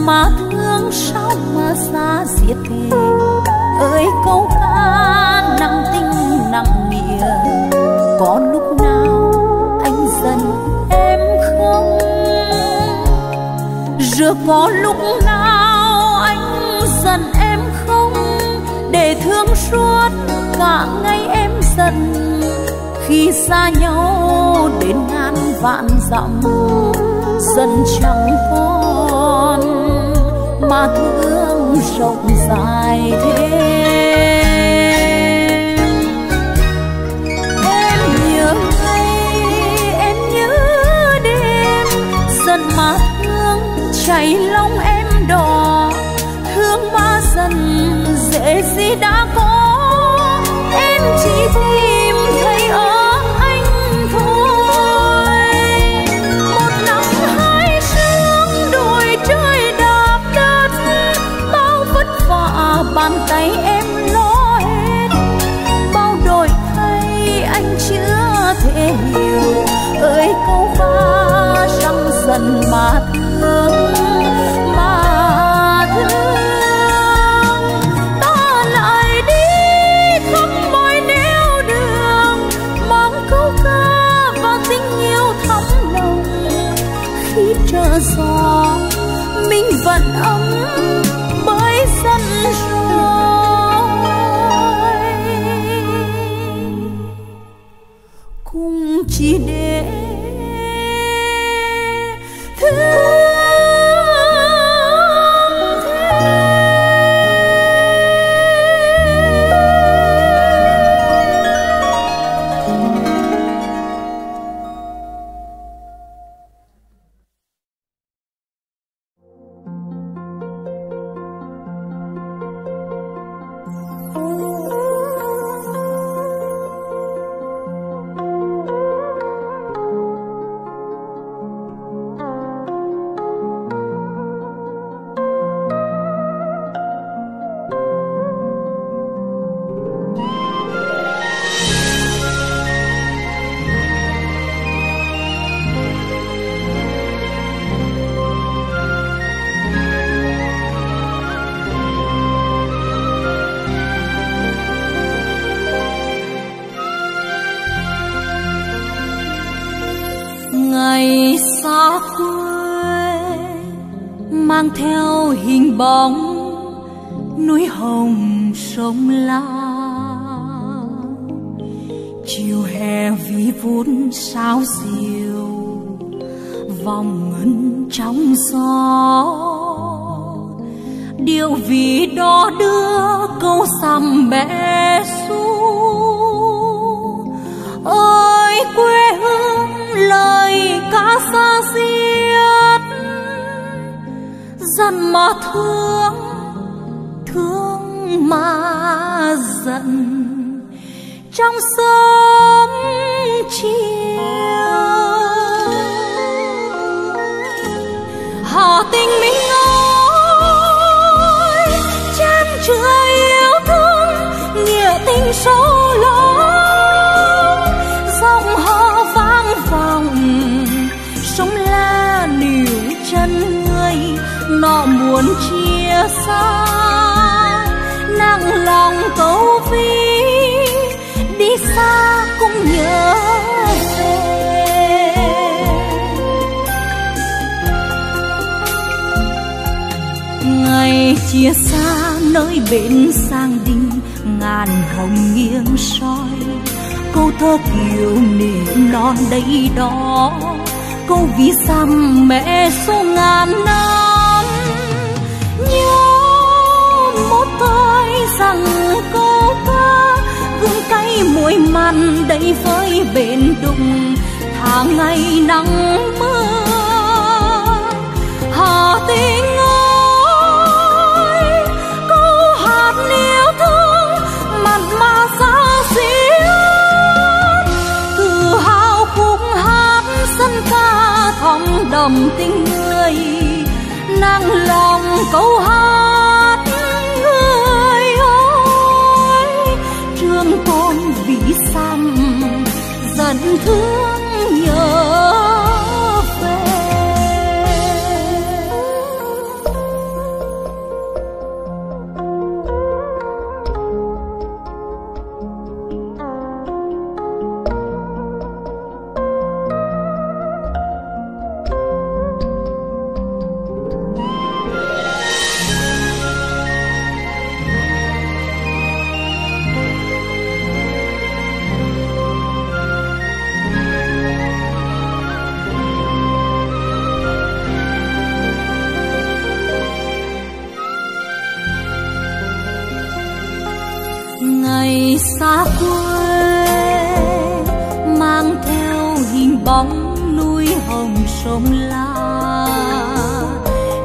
mà thương sao mà xa diệt thế. Ơi câu ca nặng tình nặng nghĩa, có lúc nào anh giận em không? Rồi có lúc nào anh giận em không? Để thương suốt cả ngày em giận, khi xa nhau đến ngàn vạn dặm, giận chẳng còn mà thương rộng dài thế. Em nhớ ngày, em nhớ đêm, giận mà thương chảy lòng em đỏ, thương mà giận dễ gì đã có, em chỉ tìm thấy ở bàn tay em lo hết, bao đổi thay anh chưa thể hiểu. Ơi câu ca răng dần mà thương, mà thương. Ta lại đi khắp mọi nẻo đường, mang câu ca và tình yêu thắm nồng. Khi chờ gió mình vẫn ấm bởi sân rồi, chỉ để thương thế. ngày xa quê mang theo hình bóng núi hồng sông Lam. Chiều hè ví vút sao diều vòng ngân trong gió, điệu ví đó đưa câu sầm bé xu. Ôi quê hương lời ca xa diết, dân mà thương, thương mà giận. Trong sớm chiều Hà Tĩnh mình ngồi chan chứa yêu thương, nghĩa tình sâu lắm. Dòng họ vang vòng sông La níu chân người, nọ muốn chia xa nặng lòng câu ví, đi xa cũng nhớ ngày chia xa nơi bến sang đình. Ngàn hồng nghiêng soi câu thơ kiều niệm non đây đó, câu ví dặm mẹ số ngàn năm. Nhớ một thời rằng câu ca gương cay muối mặn đây với bến đùng, tháng ngày nắng mưa. Hà Tĩnh đồng tình người, nặng lòng câu hát người ơi. Trường tôn ví xăm dần thương nhớ về, ngày xa quê mang theo hình bóng núi hồng sông Lam.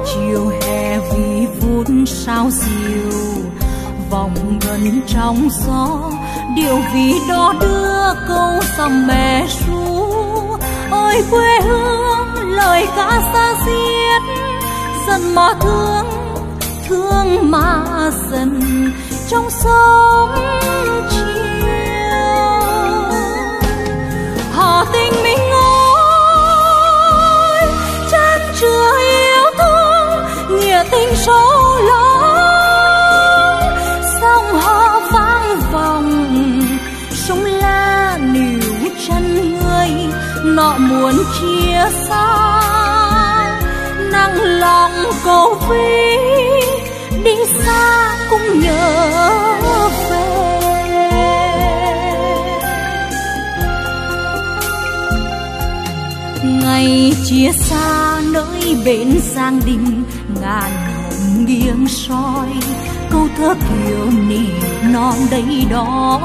Chiều hè ví vút sao diều vòng gần trong gió, điệu ví đó đưa câu sầm mẹ ru. Ôi quê hương lời ca xa diết, dân mà thương, thương mà dần. Trong sớm chiều Hà Tĩnh mình ngồi chan chứa yêu thương, nghĩa tình sâu lắm. Dòng họ vang vòng sông La níu chân người, nọ muốn chia xa nặng lòng câu ví, đi xa cũng nhớ về. Ngày chia xa nơi bến Giang Đình, ngàn hồng nghiêng soi câu thơ kiều niệm non đây đó,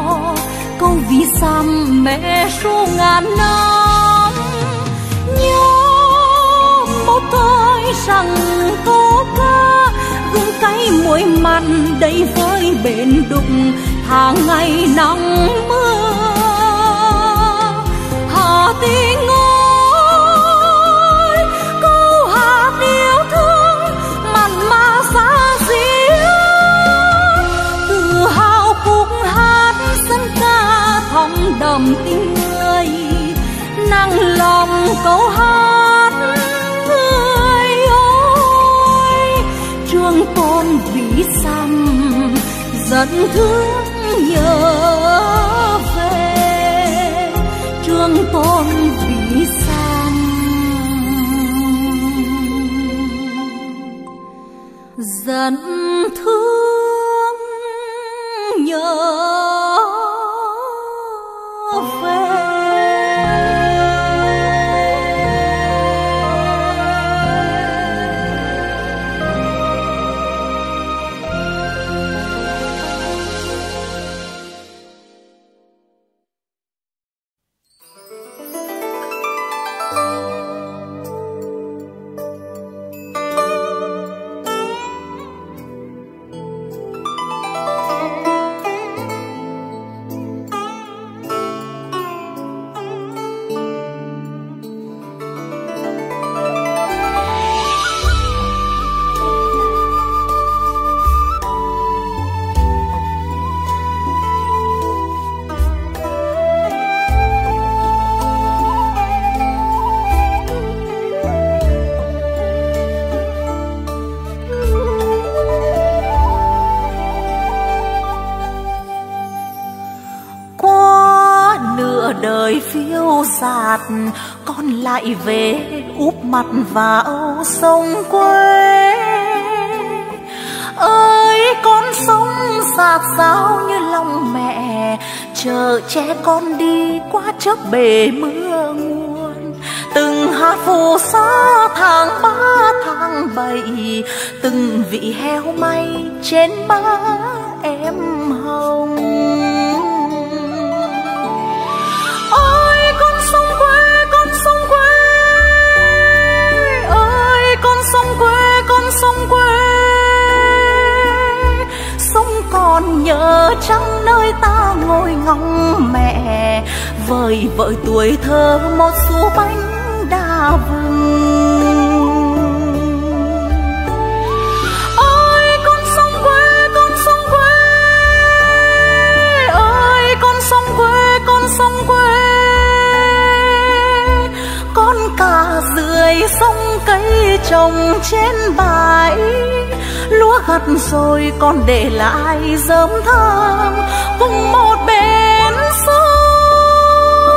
câu ví dặm mẹ ru ngàn năm. Nhớ một thời rằng câu ca gương cay muối mặn đây với bến đùng, tháng ngày nắng mưa. Hà Tĩnh ơi câu hát yêu thương mặn mà xa diết, tự hào cũng hát dân ca thắm đậm tình người, nặng lòng câu hát thương tôn ví xăm dẫn thương nhớ về. Trường tôn ví xăm ngàn thương nhớ về. Con lại về úp mặt vào sông quê ơi, con sống dạt dào như lòng mẹ, chờ che con đi qua chớp bể mưa nguồn. Từng hạt phù sa tháng ba tháng bảy, từng vị heo may trên má em hồng. Còn nhớ trong nơi ta ngồi ngóng mẹ, vời vợi tuổi thơ một xu bánh đa vùng. Ôi con sông quê, con sông quê, ơi con sông quê, con sông quê. Con cà rười sông cây trồng trên bãi, lúa gặt rồi con để lại dớm thơm cùng một bên sông.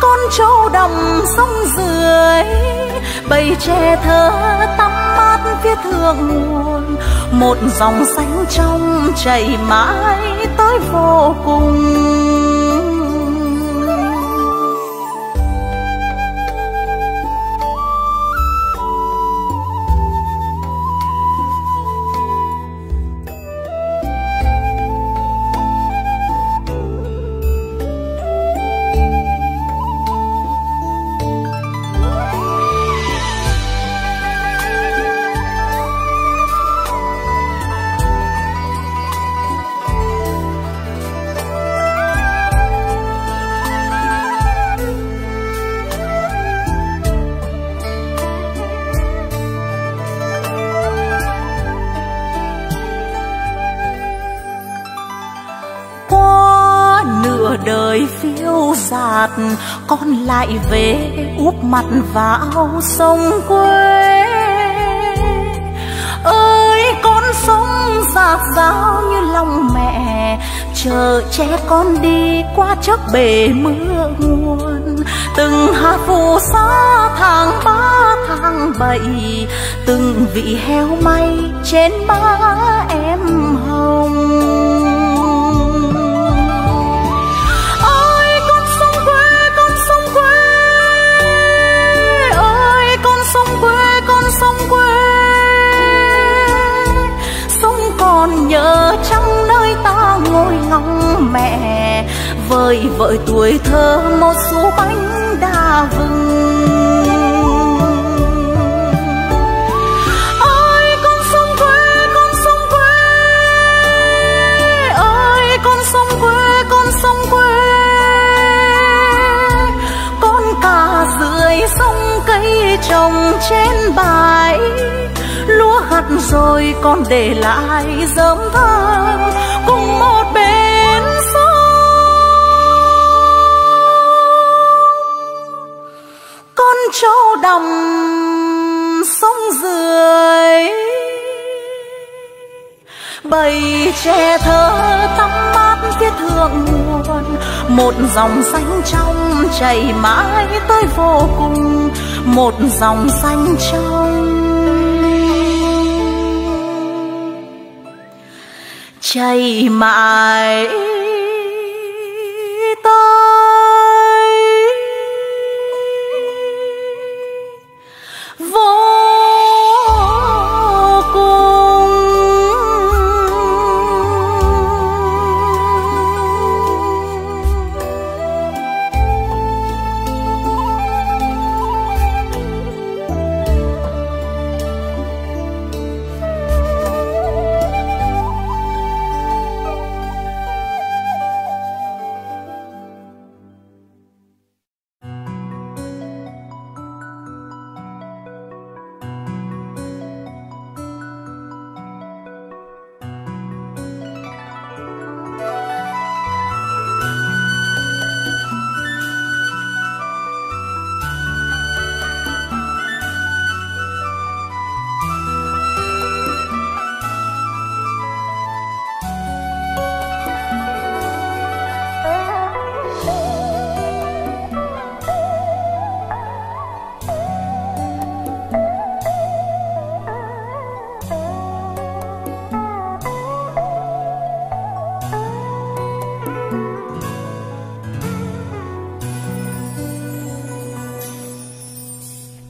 Con trâu đồng sông dưới bầy tre thơ tắm mát phía thượng nguồn, một dòng xanh trong chảy mãi tới vô cùng. Con lại về úp mặt vào sông quê ơi, con sống dạt dào như lòng mẹ, chờ che con đi qua chớp bể mưa nguồn. Từng hạt phù sa tháng ba tháng bảy, từng vị heo may trên má em hồng. Con nhớ trong nơi ta ngồi ngóng mẹ, vời vợi tuổi thơ một xu bánh đa vừng. Ôi con sông quê, con sông quê, ơi con sông quê, con sông quê. Con cà rượi sông cây trồng trên bãi, lúa gặt rồi con để lại dớm thơm cùng một bên sông. Con trâu đồng sông dưới bầy tre thơ tắm mát phía thượng nguồn, một dòng xanh trong chảy mãi tới vô cùng, một dòng xanh trong chảy mãi tới vô cùng.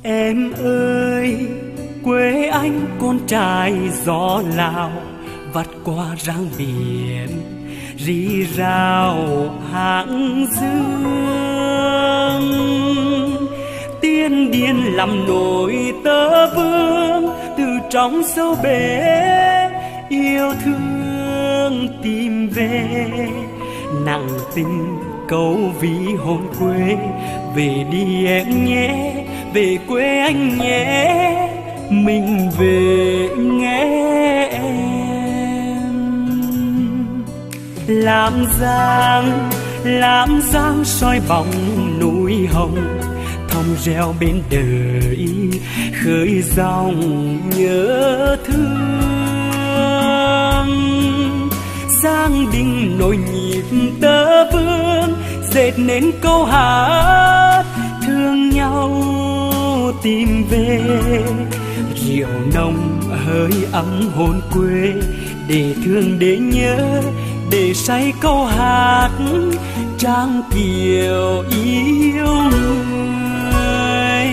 Em ơi, quê anh con trai gió Lào vắt qua răng biển rì rào hạng dương. Tiên điên làm nổi tơ vương từ trong sâu bể yêu thương tìm về, nặng tình câu ví hồn quê. Về đi em nhé, về quê anh nhé, mình về nghe em. Làm giang soi bóng núi hồng, thông reo bên đời khơi dòng nhớ thương. Giang đình nổi nhịp tơ vương, dệt nên câu hát thương nhau tìm về. Rượu nồng hơi ấm hồn quê, để thương để nhớ, để say câu hát Trang Kiều yêu người.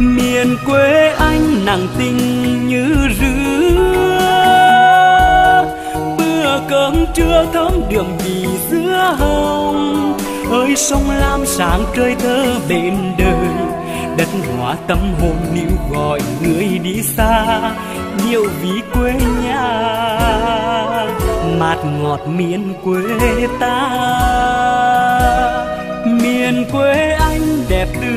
Miền quê anh nặng tình như rứa, bữa cơm trưa thơm đượm vị dưa hồng. Ơi sông Lam sáng trời thơ bên đời, đất hóa tâm hồn níu gọi người đi xa. Nhiều vì quê nhà mạt ngọt miền quê ta. Miền quê anh đẹp từ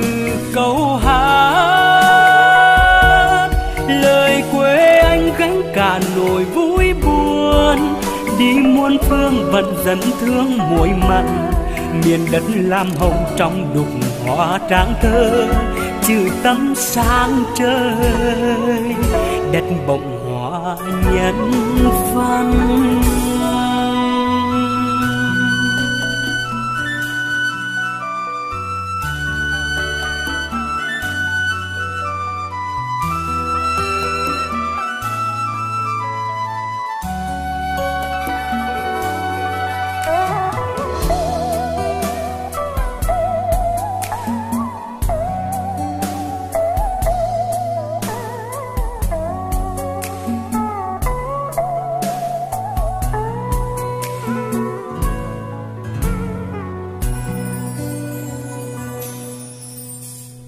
câu hát, lời quê anh gánh cả nỗi vui buồn. Đi muôn phương vẫn dẫn thương muối mặn, miền đất lam hồng trong đục hoa tráng thơ. Chữ tâm sáng trời, đất bồng hoa nhân văn.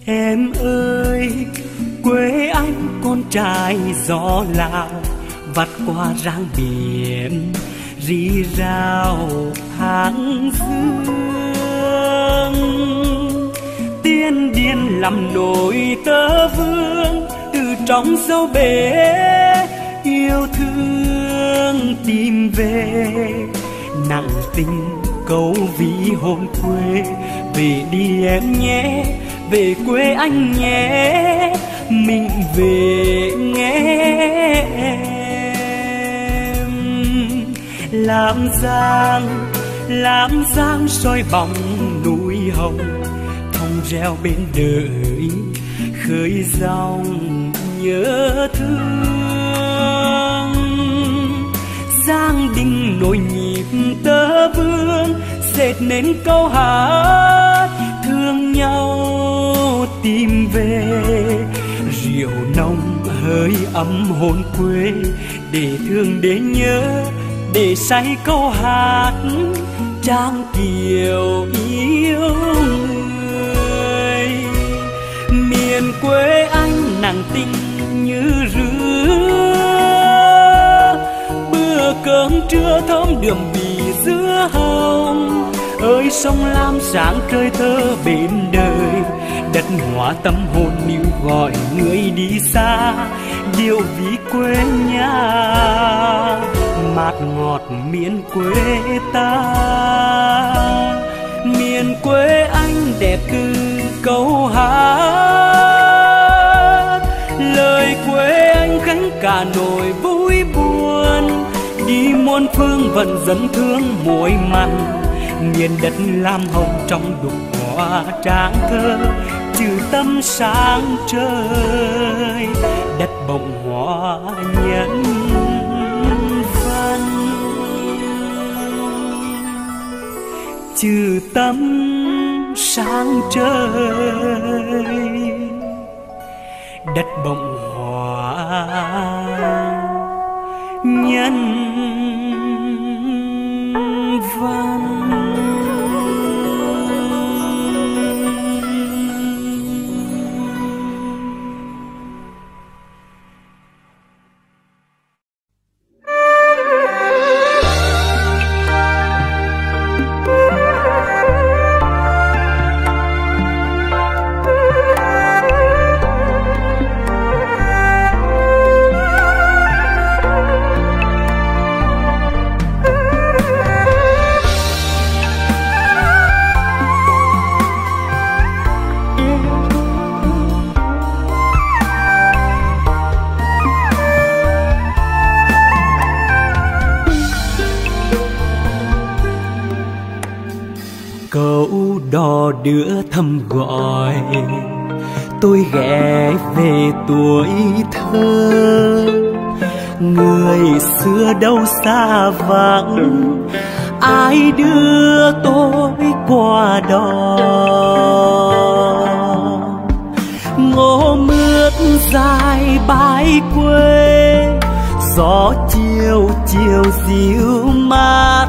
Em ơi, quê anh con trai gió Lào vắt qua răng biển rì rào hạng dương. Tiên điên làm nổi tơ vương, từ trong sâu bể yêu thương tìm về. Nặng tình câu ví hồn quê, về đi em nhé, về quê anh nhé, mình về nghe em. Làm giang soi bóng núi hồng, thông reo bên đời khơi dòng nhớ thương. giang đình nổi nhịp tơ vương, dệt nên câu hát thương nhau tìm về. Rượu nồng hơi ấm hồn quê, để thương để nhớ, để say câu hát Trang Kiều yêu người. Miền quê anh nàng tình như rứa, bữa cơm trưa thơm đượm bì dưa hồng. Ơi sông Lam sáng trời thơ bên đời, đất hóa tâm hồn níu gọi người đi xa. Điều ví quê nhà mạt ngọt miền quê ta, miền quê anh đẹp từ câu hát. Lời quê anh gánh cả nỗi vui buồn, đi muôn phương vẫn dẫn thương mối mặn. Miền đất lam hồng trong đục hoa trang thơ, chữ tâm sáng trời đất bồng hoa nhân văn. Chữ tâm sáng trời đất bồng hoa nhân văn. Đưa thăm gọi tôi ghé về tuổi thơ, người xưa đâu xa vắng, ai đưa tôi qua đó. Ngô mướt dài bãi quê, gió chiều chiều dịu mát,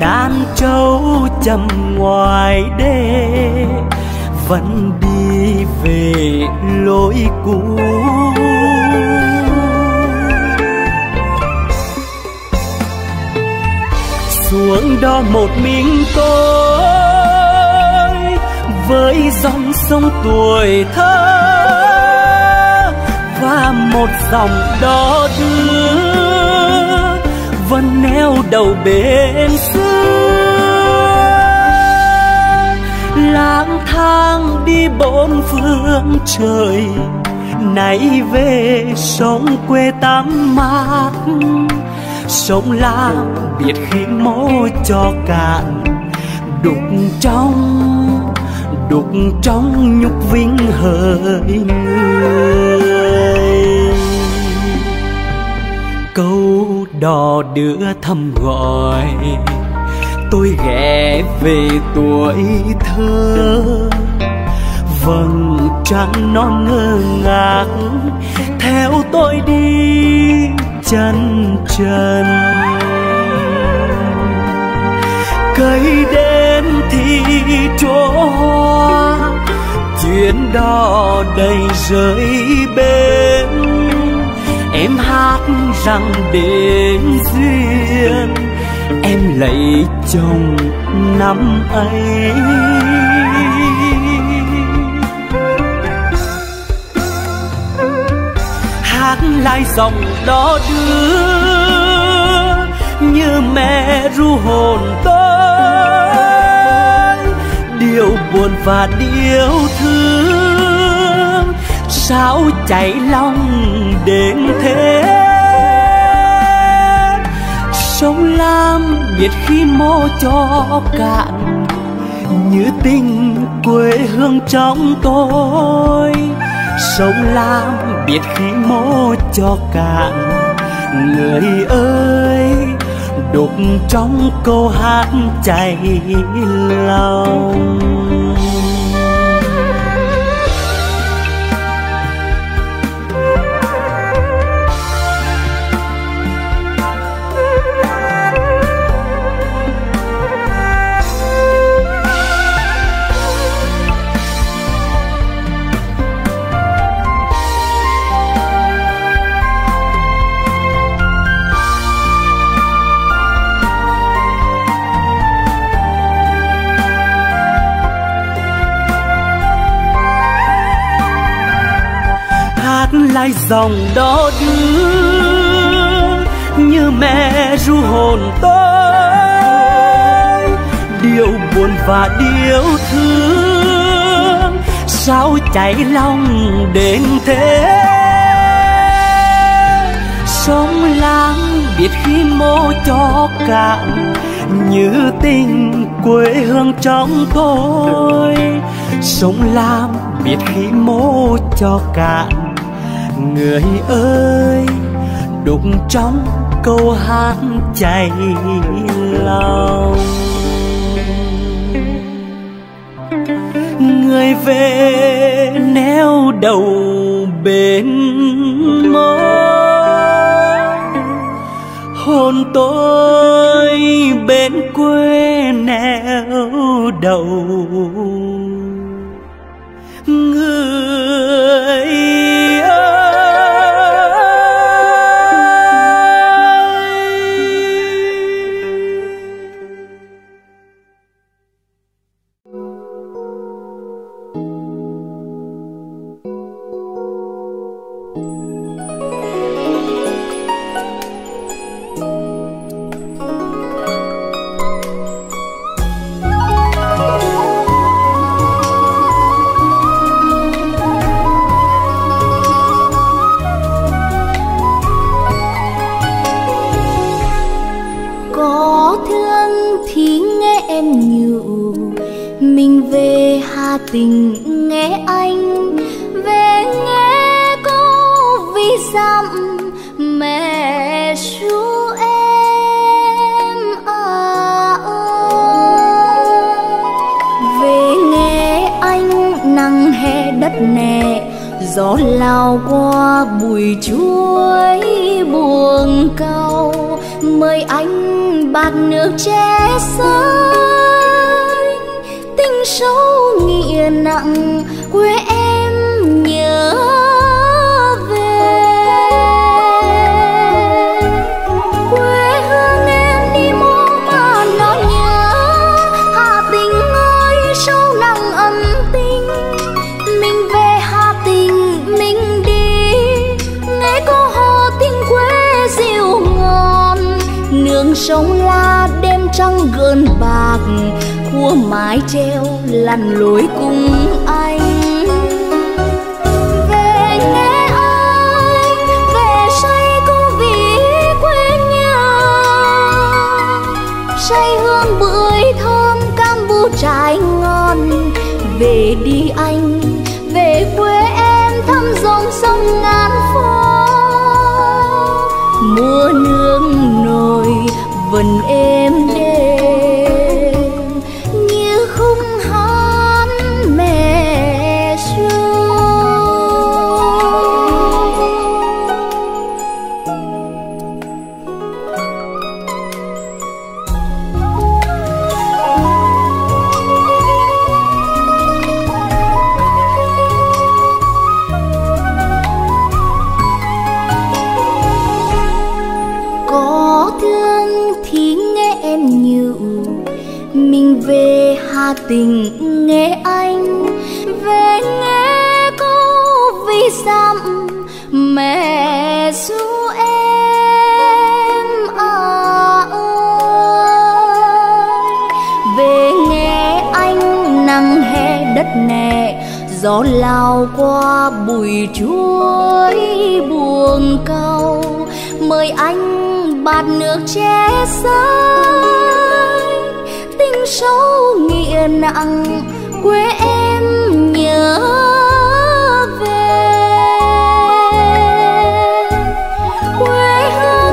đàn trâu chầm ngoài đê vẫn đi về lối cũ. Xuống đó một mình tôi với dòng sông tuổi thơ, và một dòng đó đưa vẫn neo đầu bên xưa. Lang thang đi bốn phương trời, nay về sống quê tắm mát. Sông Lam biết khi mô cho cạn, đục trong nhục vinh hỡi người. Câu đò đưa thăm gọi tôi ghé về tuổi thơ, vầng trăng non ngơ ngác theo tôi đi chân trần. Cây đến thì chỗ hoa, chuyến đò đầy rơi bên. Em hát rằng đến duyên, em lấy chồng năm ấy. Hát lại dòng đó đưa, như mẹ ru hồn tôi. Điều buồn và điều thương, sao chảy lòng đến thế. Sông Lam biết khi mô cho cạn, như tình quê hương trong tôi. Sông Lam biết khi mô cho cạn, người ơi, đục trong câu hát chảy lòng. Lại dòng đó đưa như mẹ ru hồn tôi, điều buồn và điều thương sao cháy lòng đến thế. Sông Lam biết khi mô cho cạn, như tình quê hương trong tôi. Sông Lam biết khi mô cho cạn, người ơi, đục trong câu hát chảy lòng. Người về neo đầu bên môi, hồn tôi bên quê neo đầu. Người tình nghe anh về nghe cô vì dặm mẹ ru em à ơi. Về nghe anh nắng hè đất nè, gió lao qua bụi chuối buồn cau, mời anh bát nước che sới tình sâu nghĩa nặng quê em nhớ về. Quê hương em đi mô mà nó nhớ, Hà Tĩnh ơi sâu nặng ấm tình. Mình về Hà Tĩnh mình đi, nghe cô hò tiếng quê dịu ngon. Nương sông la đêm trăng gợn bạc, cua mái treo lặn lối cùng anh. Về nghe anh về say cô vì quê nhà, say hương bưởi thơm cam bu trái ngon. Về đi anh về quê em thăm dòng sông ngàn phố, mùa nương nổi vần êm đềm tình. Nghe anh về nghe cô vì dặm mẹ ru em à ơi. Về nghe anh nắng hè đất nè, gió lao qua bụi chuối buồn cau, mời anh bát nước che sới tình sâu nghĩa nặng quê em nhớ về. Quê hương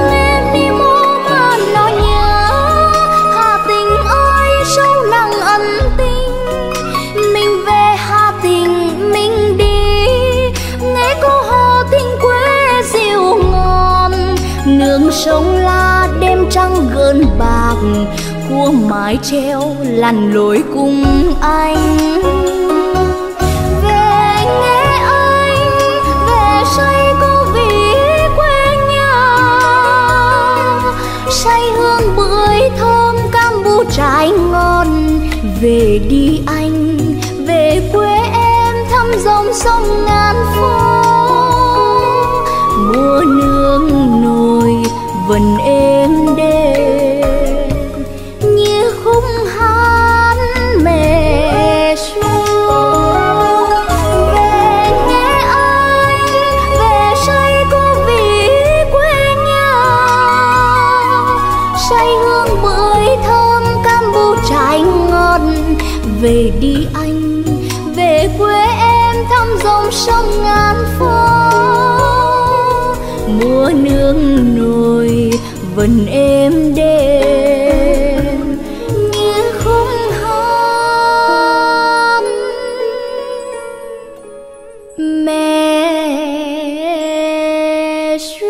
sông La đêm trăng gơn bạc, cua mái treo lằn lối cùng anh. Về nghe anh, về say cô vì quê nhà, say hương bưởi thơm cam bu trái ngon. Về đi anh, về quê em thăm dòng sông ngàn phố. Mùa nước nổi vần êm đềm như khúc hát mẹ ru. Về nghe anh, về say cô vì quê nhà, say hương bưởi thơm cam bu trái ngon. Về đi anh, về quê em thăm dòng sông ngàn phố. Mùa nước nổi vần êm đềm như khúc hát mẹ ru.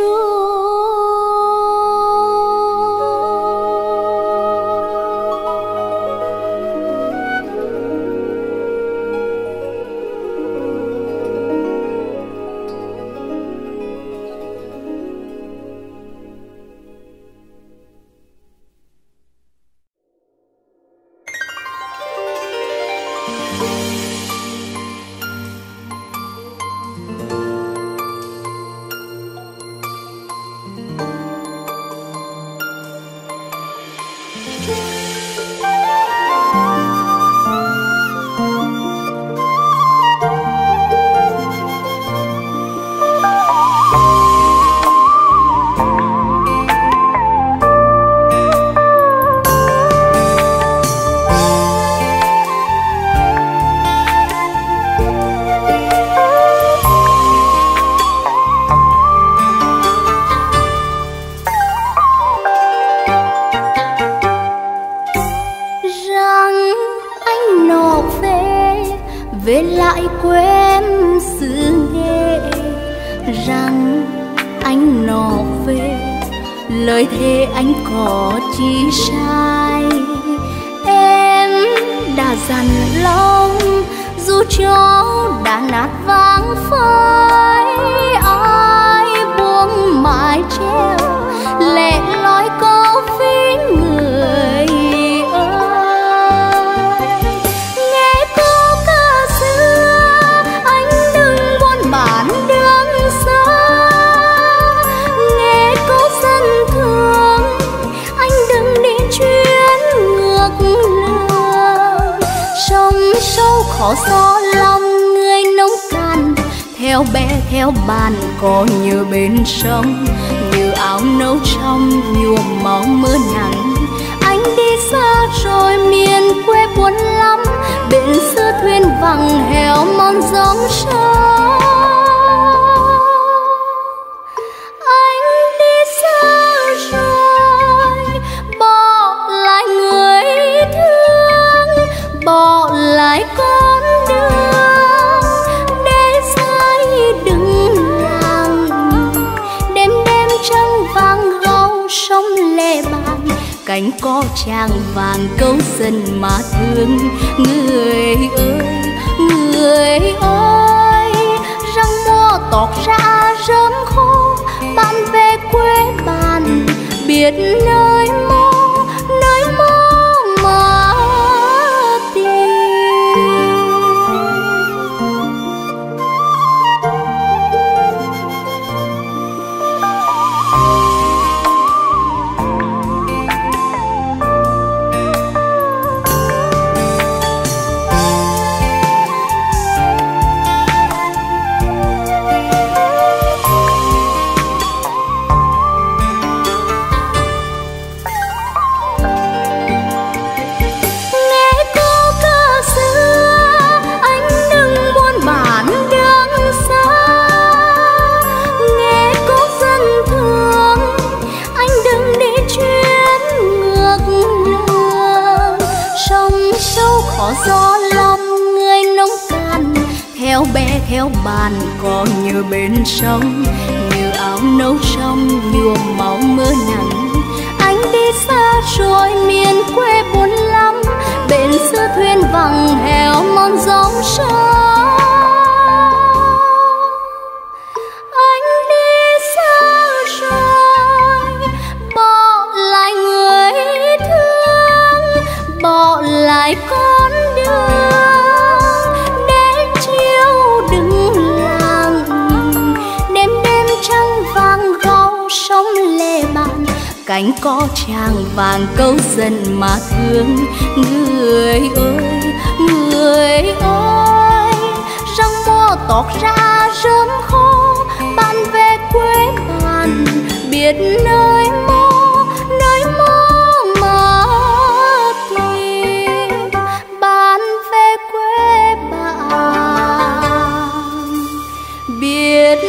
Cánh có trang vàng câu dân mà thương. Người ơi, người ơi, răng mùa tọt ra rớm khô. Bạn về quê bạn biết nơi mơ mà gió lòng người nông cạn. Theo bé theo bàn có như bên sông, như áo nấu trong nhuộm máu mưa nắng. Anh đi xa rồi miền quê buồn lắm, bên xưa thuyền vắng héo mòn gió xa. Cánh có tràng vàng câu dần mà thương. Người ơi, người ơi, răng mùa tọt ra rớm khô. Bạn về quê bạn biết nơi mô mà tìm. Bạn về quê bạn biết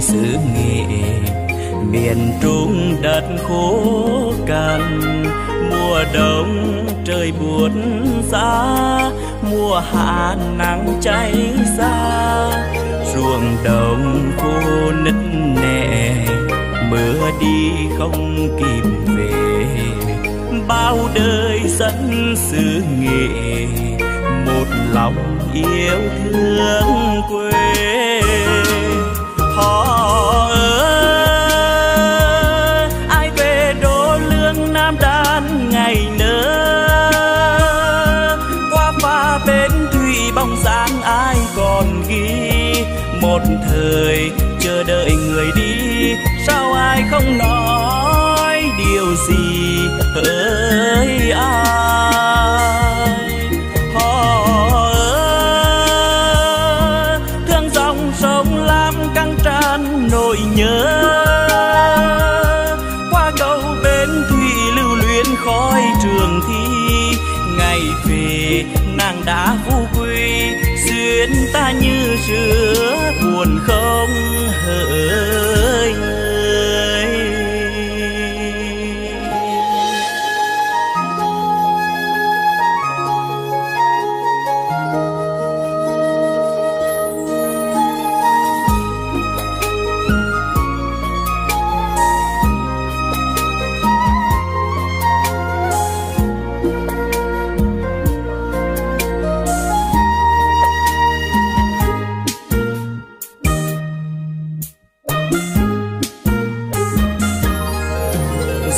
xứ nghệ miền Trung đất khô cằn. Mùa đông trời buốt giá, mùa hạ nắng cháy ra. Ruộng đồng khô nứt nẻ, mưa đi không kịp về. Bao đời dân xứ nghệ một lòng yêu thương quê. Họ ơi, ai về đô lương Nam Đan ngày nỡ. Qua pha bến thủy bóng dáng ai còn ghi. Một thời chờ đợi người đi, sao ai không nói điều gì hỡi ai. Nỗi nhớ qua cầu bến thủy lưu luyến khói trường thi. Ngày về nàng đã vô quy, duyên ta như rửa buồn không hỡi người.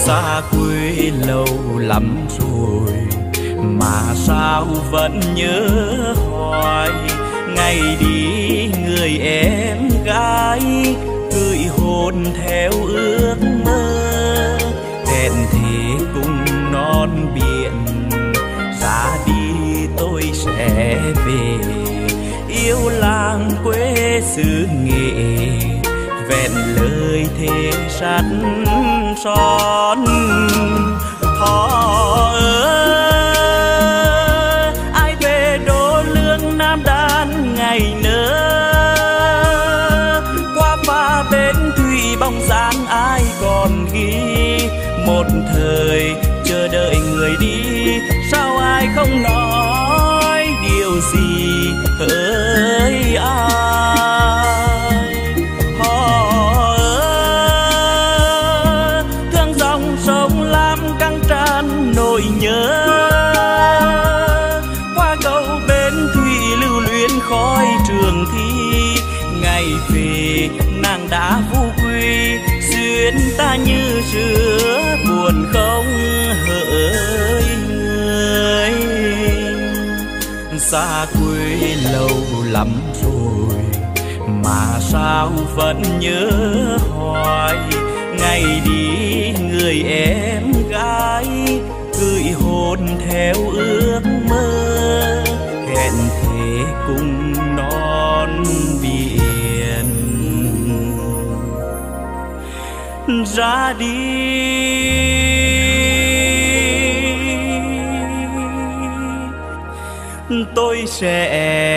Xa quê lâu lắm rồi mà sao vẫn nhớ hoài. Ngày đi người em gái gửi hồn theo ước mơ. Hẹn thế cùng non biển, ra đi tôi sẽ về. Yêu làng quê xứ nghệ, vẹn lời thề sắt son. Họ ơi, ai về đô lương Nam Đan ngày nỡ. Qua pha bến thủy bóng dáng ai còn ghi. Một thời chờ đợi người đi, sao ai không nói điều gì hỡi ai. Nhớ qua cầu bến thủy lưu luyến khói trường thi. Ngày về nàng đã vô quy, duyên ta như rửa buồn không hỡi người. xa quê lâu lắm rồi mà sao vẫn nhớ hoài. Ngày đi người em gái cưỡi hôn theo ước mơ, hẹn thề cùng non biển ra đi. Tôi sẽ